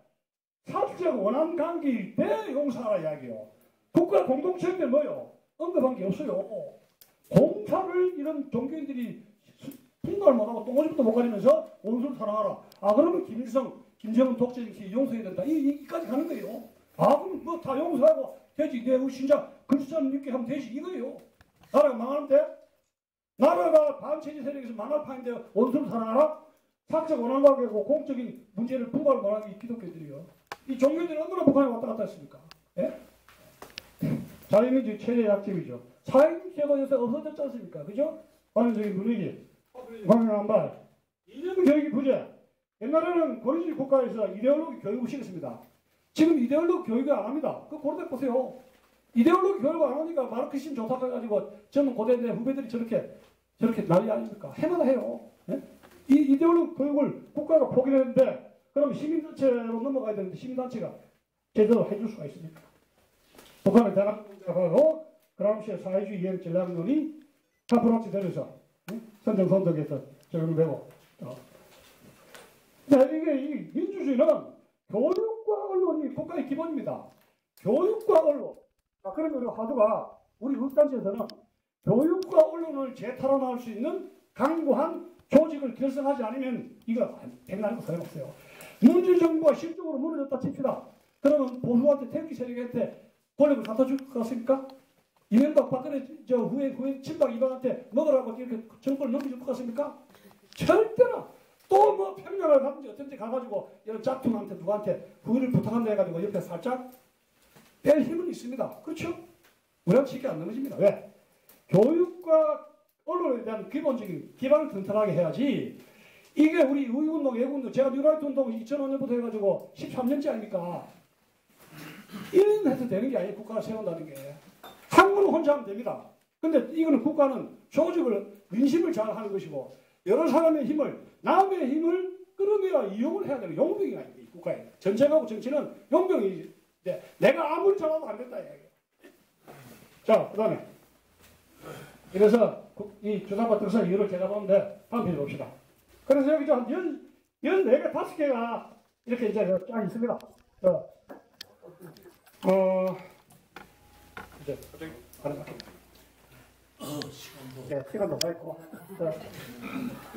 사적 원한 관계일 때 용서하라 이야기요. 국가 공동체인데 뭐예요? 언급한 게 없어요. 공사를 이런 종교인들이 분노를 못하고 똥오줌도 못 가리면서 원수를 사랑하라. 아, 그러면 김일성, 김정은 독재인지 용서해야 된다. 이, 이까지 가는 거예요. 아, 그럼 뭐 다 용서하고 되지. 내 신자 그리스도는 믿게 하면 되지. 이거예요. 나라가 망하는데? 나라가 반체제 세력에서 망할 판인데 원수를 사랑하라? 사적 원한과고 공적인 문제를 분발을 원하는 게 기독교들이요. 이 종교들은 얼마나 북한에 왔다 갔다 했습니까? 예? 자유민주주의 최대 약점이죠. 사회주의 제거 요새 없어졌지 않습니까? 그죠? 관련적인 분위기. 관련 한발. 이념 교육이 부재. 옛날에는 권위주의 국가에서 이데올로기 교육을 시켰습니다. 지금 이데올로기 교육을 안 합니다. 그 고려대 보세요. 이데올로기 교육을 안 하니까 마르크시즘 조사해가지고 저는 고대인데 후배들이 저렇게 저렇게 난리 아닙니까? 해마다 해요. 예? 이 이데올로기 교육을 국가가 포기를 했는데, 그럼 시민단체로 넘어가야 되는데 시민단체가 제대로 해줄 수가 있습니까? 북한의 대한민국하고 그라우시의 사회주의 이행 전략론이 카프라치 되면서 예? 선정선덕에서 적용되고. 어. 근데 이게 이 민주주의는 교육과 언론이 국가의 기본입니다. 교육과 언론. 아, 그러면 우리 화두가 우리 흑단체에서는 교육과 언론을 재탈환할 수 있는 강구한 조직을 결성하지 않으면 이거 백날도 소용없어요. 민주정부가 실적으로 무너졌다 칩시다. 그러면 보수한테 태극기 세력한테 권력을 갖다 줄 것 같습니까? 이명박 박근혜 저 후에 후에 친박 이방한테 먹으라고 이렇게 정권을 넘겨줄 것 같습니까? 절대나. 또 뭐 평양을 가든지 어쩐지 가가지고 이런 짝퉁한테 누구한테 후위를 부탁한다 해가지고 옆에 살짝 뺄 힘은 있습니다. 그렇죠? 우리가 쉽게 안 넘어집니다. 왜? 교육과 언론에 대한 기본적인 기반을 튼튼하게 해야지. 이게 우리 의운동, 예운동, 제가 뉴라이트 운동 이천오 년부터 해가지고 십삼 년째 아닙니까? 일 년 해서 되는 게 아니에요. 국가를 세운다는 게. 학문은 혼자 하면 됩니다. 근데 이거는 국가는 조직을, 민심을 잘 하는 것이고 여러 사람의 힘을, 남의 힘을 끌어내야 이용을 해야 되는 용병이 아닙니다. 국가에. 전쟁하고 정치는 용병이. 내가 아무리 잘하도 안 된다. 자, 그 다음에. 그래서 이 주상과 특사 이유를 제가 보는데 한번 봅시다. 그래서 여기 한 열네 개, 다섯 개가 이렇게 이제 쫙 있습니다. 어, 어, 이제, 네, 시간도 다 있고. 이거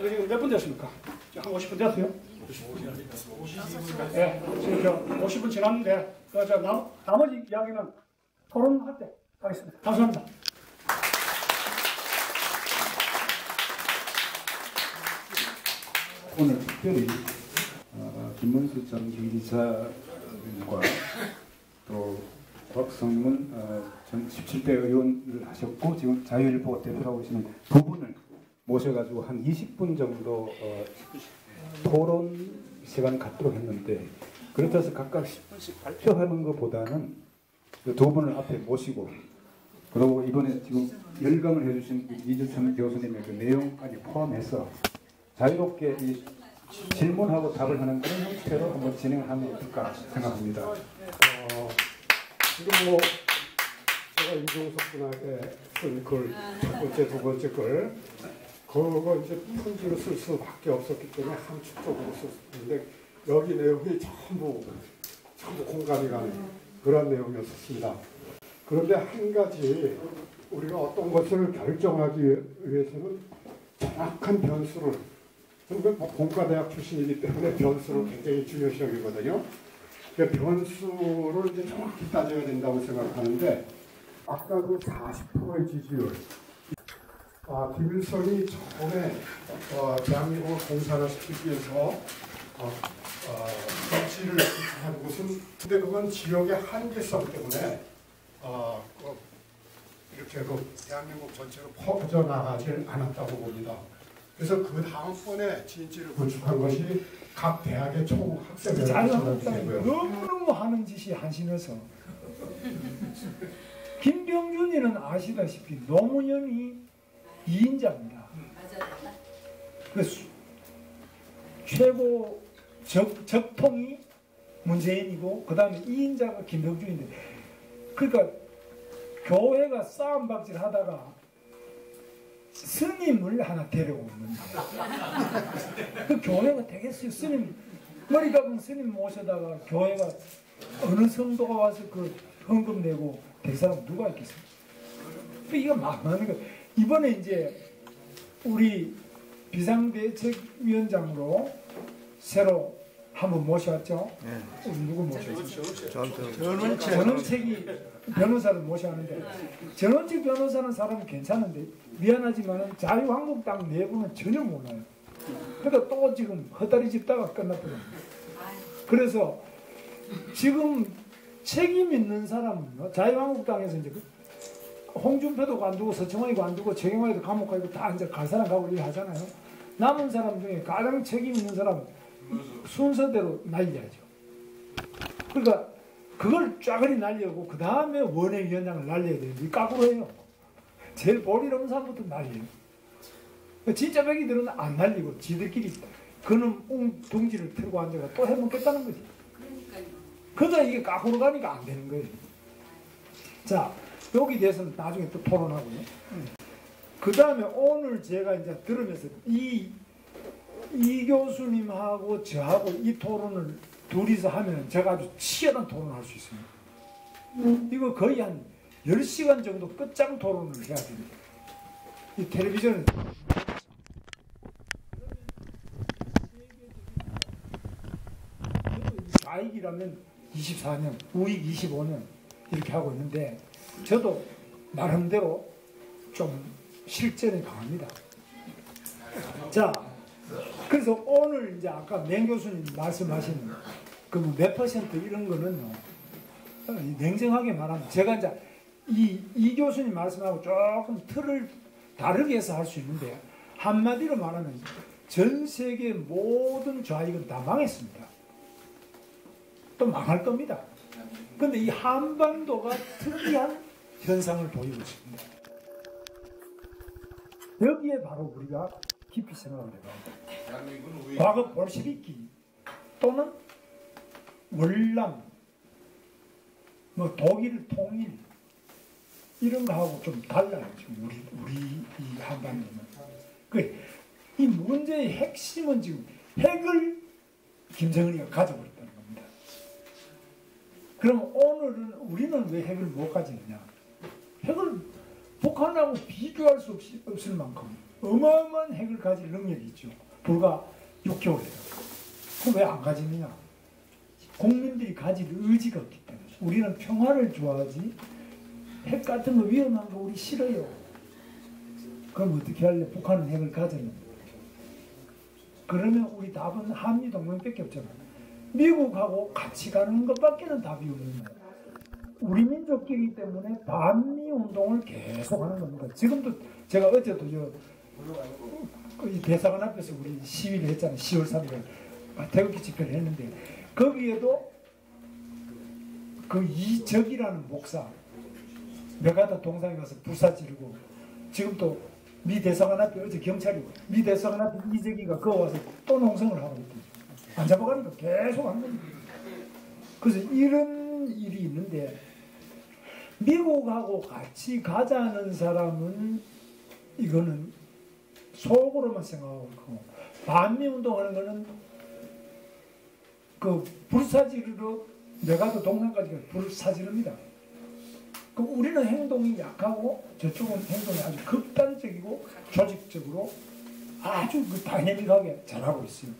지금 몇 분 됐습니까? 한 오십 분 됐어요? 네, 지금 저 오십 분 지났는데, 그 저 나, 나머지 이야기는 토론할 때 하겠습니다. 감사합니다. 오늘 특별히 어, 김문수 전 기자님과 또 곽성문 어, 전 십칠 대 의원을 하셨고 지금 자유일보 대표하고 계시는 두 분을 모셔가지고 한 이십 분 정도 어, 토론 시간을 갖도록 했는데 그렇다 해서 각각 십 분씩 발표하는 것보다는 두 분을 앞에 모시고 그리고 이번에 지금 열강을 해주신 이주천 교수님의 그 내용까지 포함해서 자유롭게 이 질문하고 답을 하는 그런 형태로 한번 진행하면 어떨까 생각합니다. 어, 지금 뭐 제가 이종석 분한테 쓴 글, 첫 번째, 두 번째 글 그거 이제 편지로 쓸 수밖에 없었기 때문에 함축적으로 썼는데 여기 내용이 전부 전부 공감이 가는 그런 내용이었습니다. 그런데 한 가지 우리가 어떤 것을 결정하기 위해서는 정확한 변수를 공과대학 출신이기 때문에 변수를 굉장히 중요시 여기거든요. 변수를 이제 정확히 따져야 된다고 생각하는데 아까 그 사십 퍼센트의 지지율 아, 김일성이 처음에 어, 대한민국을 공산화시키기 위해서 어, 어, 정치를 한 곳은 근데 그건 지역의 한계성 때문에 어, 어, 이렇게 그 대한민국 전체로 퍼져나가지 않았다고 봅니다. 그래서 그 다음 번에 진지를 구축한 것이 각 대학의 총 학생들. 자유한국당이 너무너무 하는 짓이 한심해서 김병준이는 아시다시피 노무현이 이인자입니다. 그 수, 최고 적, 적통이 문재인이고 그 다음에 이인자가 김병준인데 그러니까 교회가 싸움박질 하다가 스님을 하나 데려오는 그 교회가 되겠어요. 스님 머리 감은 스님 모셔다가 교회가 어느 성도가 와서 그 헌금 내고 될 사람 누가 있겠습니까? 그 이거 막 많은 거 이번에 이제 우리 비상대책위원장으로 새로 한번 모셔왔죠. 네. 누구 모셔왔죠? 전원책이 변호사를 모셔왔는데 전원책 변호사는 사람은 괜찮은데 미안하지만 자유한국당 내부는 전혀 몰라요. 그러니까 또 지금 헛다리 짚다가 끝났거든요. 그래서 지금 책임 있는 사람은요. 자유한국당에서 이제 홍준표도 관두고 서청원이 관두고 최경환이도 감옥 가고 다 이제 갈 사람 가고 일하잖아요. 남은 사람 중에 가장 책임 있는 사람은 순서대로 날려야죠. 그러니까 그걸 쫙그리 날려고 그 다음에 원외위원장을 날려야 되는데 까불어요. 제일 볼일 없는 사람부터 날려요. 진짜 백이들은 안 날리고 지들끼리 그놈 웅둥지를 틀고 앉아서 또 해먹겠다는 거지. 그러니까 이게 까불어 가니까 안 되는 거예요. 자, 여기 대해서는 나중에 또 토론하고요. 그 다음에 오늘 제가 이제 들으면서 이 이 교수님하고 저하고 이 토론을 둘이서 하면 제가 아주 치열한 토론을 할 수 있습니다. 음. 이거 거의 한 열 시간 정도 끝장 토론을 해야 됩니다. 이 텔레비전은 사익이라면 이십사 년, 우익 이십오 년 이렇게 하고 있는데 저도 나름대로 좀 실전이 강합니다. 자, 그래서 오늘 이제 아까 맹 교수님 말씀하신 그 몇 퍼센트 이런 거는요, 냉정하게 말하면 제가 이제 이, 이 교수님 말씀하고 조금 틀을 다르게 해서 할 수 있는데 한마디로 말하면 전 세계 모든 좌익은 다 망했습니다. 또 망할 겁니다. 그런데 이 한반도가 특이한 현상을 보이고 있습니다. 여기에 바로 우리가 깊이 생각을 해봐요. 과거 볼셰비키 또는 월남, 뭐 독일 통일 이런 거하고 좀 달라요. 지금 우리 우리 이 한반도는. 그 이 문제의 핵심은 지금 핵을 김정은이가 가져버렸다는 겁니다. 그럼 오늘은 우리는 왜 핵을 못 가지느냐? 핵을 북한하고 비교할 수 없이, 없을 만큼 어마어마한 핵을 가질 능력이 있죠. 불과 육 개월이에요. 그럼 왜 안 가지느냐? 국민들이 가질 의지가 없기 때문에. 우리는 평화를 좋아하지 핵 같은 거 위험한 거 우리 싫어요. 그럼 어떻게 할래? 북한은 핵을 가졌는데. 그러면 우리 답은 한미동맹밖에 없잖아요. 미국하고 같이 가는 것밖에는 답이 없는 거예요. 우리 민족끼리 때문에 반미 운동을 계속 하는 겁니다. 지금도 제가 어제도 이 대사관 앞에서 우리 시위를 했잖아요. 시월 삼일 태극기 집회를 했는데 거기에도 그 이적이라는 목사 메가다 동상에 가서 불사 지르고 지금도 미 대사관 앞에 어제 경찰이 미 대사관 앞에 이재기가 그거 와서 또 농성을 하고 있고 안 잡아가니까 계속 안 됩니다. 그래서 이런 일이 있는데 미국하고 같이 가자는 사람은 이거는 속으로만 생각하고 있고 반미운동하는 거는 그 불사지르러 메가다 동상까지 불사지릅니다. 그 우리는 행동이 약하고 저쪽은 행동이 아주 극단적이고 조직적으로 아주 그 다이내믹하게 잘하고 있어요.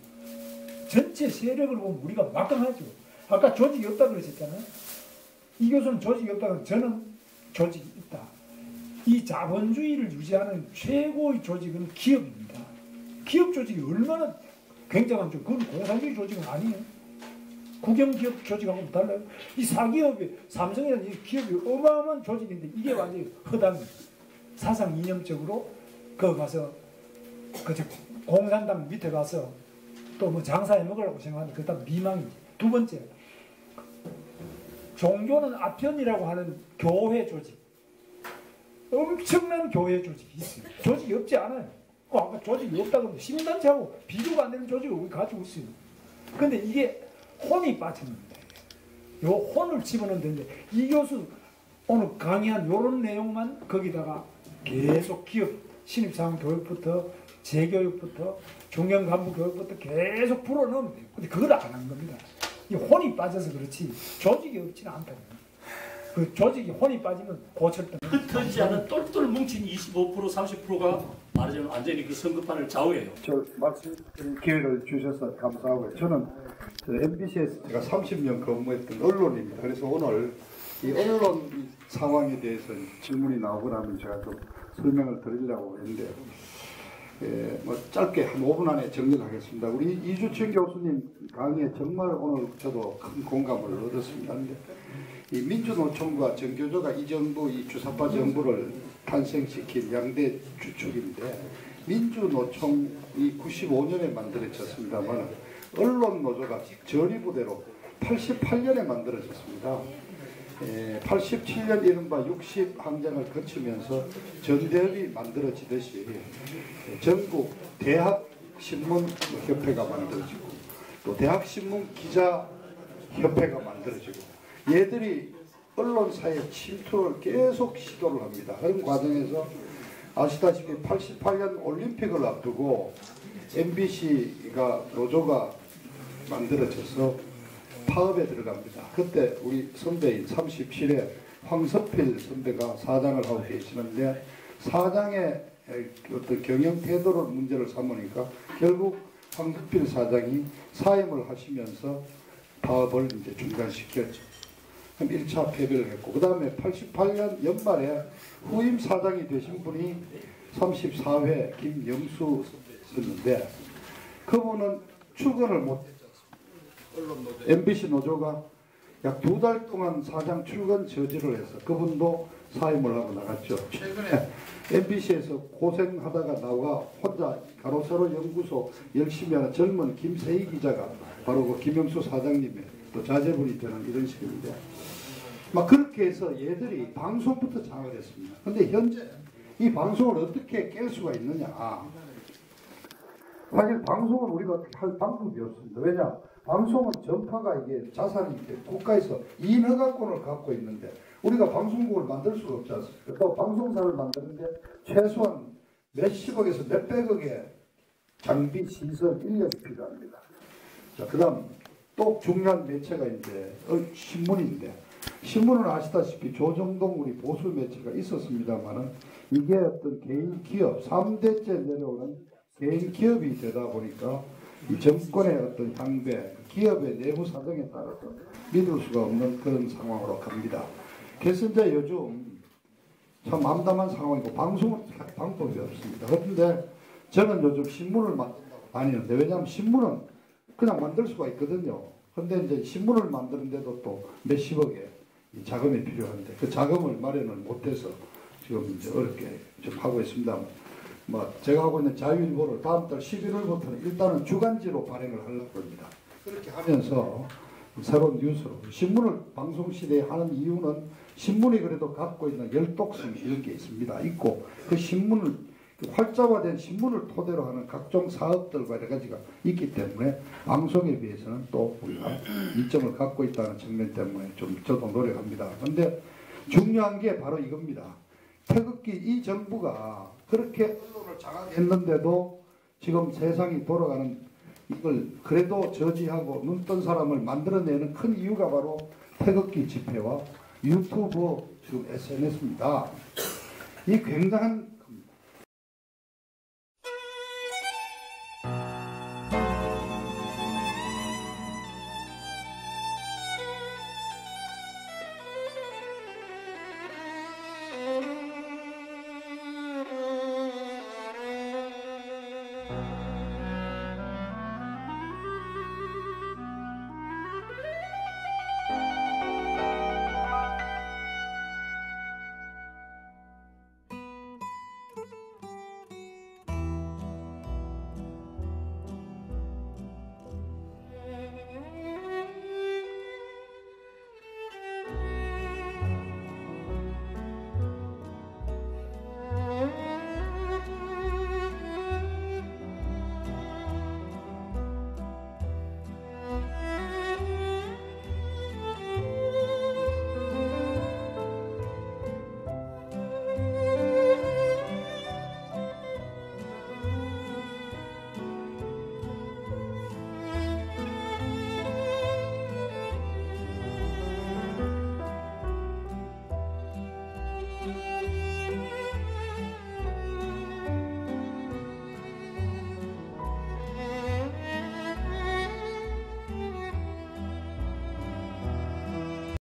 전체 세력을 보면 우리가 막강하죠. 아까 조직이 없다고 그랬잖아요. 이 교수는 조직이 없다고 저는 조직이 있다. 이 자본주의를 유지하는 최고의 조직은 기업입니다. 기업 조직이 얼마나 굉장한 줄, 그건 공산주의 조직은 아니에요. 국영기업 조직하고는 달라요. 이 사기업이, 삼성이라는 이 기업이 어마어마한 조직인데 이게 완전히 허당이에요. 사상 이념적으로 그 가서 그 공산당 밑에 가서 또 뭐 장사해 먹으려고 생각하는 그다음 미망이지. 두 번째, 종교는 아편이라고 하는 교회 조직. 엄청난 교회 조직이 있어요. 조직이 없지 않아요. 어, 아까 조직이 없다고 하면 시민단체하고 비교가 안 되는 조직을 우리 가지고 있어요. 근데 이게 혼이 빠집니다. 요 혼을 집어넣으면 되는데 이 교수 오늘 강의한 요런 내용만 거기다가 계속 기업 신입사원 교육부터 재교육부터 중견 간부 교육부터 계속 불어넣으면 돼요. 근데 그걸 안 한 겁니다. 이 혼이 빠져서 그렇지 조직이 없지는 않다는 거예요. 그 조직이 혼이 빠지면 고철등 흩어지지 않은 똘똘 뭉친 이십오 퍼센트 삼십 퍼센트가 말하자면 완전히 그 선거판을 좌우해요. 저 말씀 기회를 주셔서 감사하고요. 저는 엠비씨에서 제가 삼십 년 근무했던 언론입니다. 그래서 오늘 이 언론 상황에 대해서 질문이 나오고 나면 제가 좀 설명을 드리려고 했는데요. 예, 뭐 짧게 한 오 분 안에 정리를 하겠습니다. 우리 이주천 교수님 강의에 정말 오늘 저도 큰 공감을 얻었습니다. 이 민주노총과 정교조가 이 정부, 이 주사파 정부를 탄생시킨 양대 주축인데 민주노총이 구십오 년에 만들어졌습니다만 언론노조가 전위부대로 팔십팔 년에 만들어졌습니다. 에, 팔십칠 년 이른바 육십 항쟁을 거치면서 전대협이 만들어지듯이 전국 대학신문협회가 만들어지고 또 대학신문기자협회가 만들어지고 얘들이 언론사의 침투를 계속 시도를 합니다. 그런 과정에서 아시다시피 팔십팔 년 올림픽을 앞두고 엠비씨가 노조가 만들어져서 파업에 들어갑니다. 그때 우리 선배인 삼십칠 회 황석필 선배가 사장을 하고 계시는데 사장의 어떤 경영 태도를 문제를 삼으니까 결국 황석필 사장이 사임을 하시면서 파업을 이제 중단시켰죠. 그럼 일 차 패배를 했고, 그 다음에 팔십팔 년 연말에 후임 사장이 되신 분이 삼십사 회 김영수 였는데, 그분은 출근을 못, 엠비씨 노조가 약 두 달 동안 사장 출근 저지를 해서 그분도 사임을 하고 나갔죠. 최근에 엠비씨에서 고생하다가 나와 혼자 가로세로 연구소 열심히 하는 젊은 김세희 기자가 바로 그 김영수 사장님의 또 자제분이 되는 이런 식입니다. 막 그렇게 해서 얘들이 방송부터 장을 했습니다. 근데 현재 이 방송을 어떻게 깰 수가 있느냐. 사실 방송은 우리가 어떻게 할 방법이 없습니다. 왜냐? 방송은 전파가 이게 자산인데 국가에서 인허가권을 갖고 있는데 우리가 방송국을 만들 수가 없지 않습니까? 또 방송사를 만드는데 최소한 몇십억에서 몇백억의 장비, 시설, 인력이 필요합니다. 자, 그 다음 또 중요한 매체가 이제 어, 신문인데, 신문은 아시다시피 조정동 우리 보수 매체가 있었습니다만은 이게 어떤 개인 기업, 삼 대째 내려오는 개인 기업이 되다 보니까 이 정권의 어떤 향배, 기업의 내부 사정에 따라서 믿을 수가 없는 그런 상황으로 갑니다. 그래서 이제 요즘 참 암담한 상황이고 방송은 방법이 없습니다. 그런데 저는 요즘 신문을 많이 하는데, 왜냐하면 신문은 그냥 만들 수가 있거든요. 그런데 이제 신문을 만드는데도 또 몇십억의 자금이 필요한데 그 자금을 마련을 못해서 지금 이제 어렵게 좀 하고 있습니다. 뭐 제가 하고 있는 자유일보를 다음 달 십일 월부터는 일단은 주간지로 발행을 하려고 합니다. 그렇게 하면서 새로운 뉴스로 신문을 방송시대에 하는 이유는 신문이 그래도 갖고 있는 열독성 이런 게 있습니다. 있고 그 신문을 그 활자화된 신문을 토대로 하는 각종 사업들과 여러 가지가 있기 때문에 방송에 비해서는 또 우리가 이점을 갖고 있다는 측면 때문에 좀 저도 노력합니다. 그런데 중요한 게 바로 이겁니다. 태극기 이 정부가 그렇게 언론을 장악했는데도 지금 세상이 돌아가는 이걸 그래도 저지하고 눈뜬 사람을 만들어내는 큰 이유가 바로 태극기 집회와 유튜브 지금 에스엔에스입니다. 이 굉장한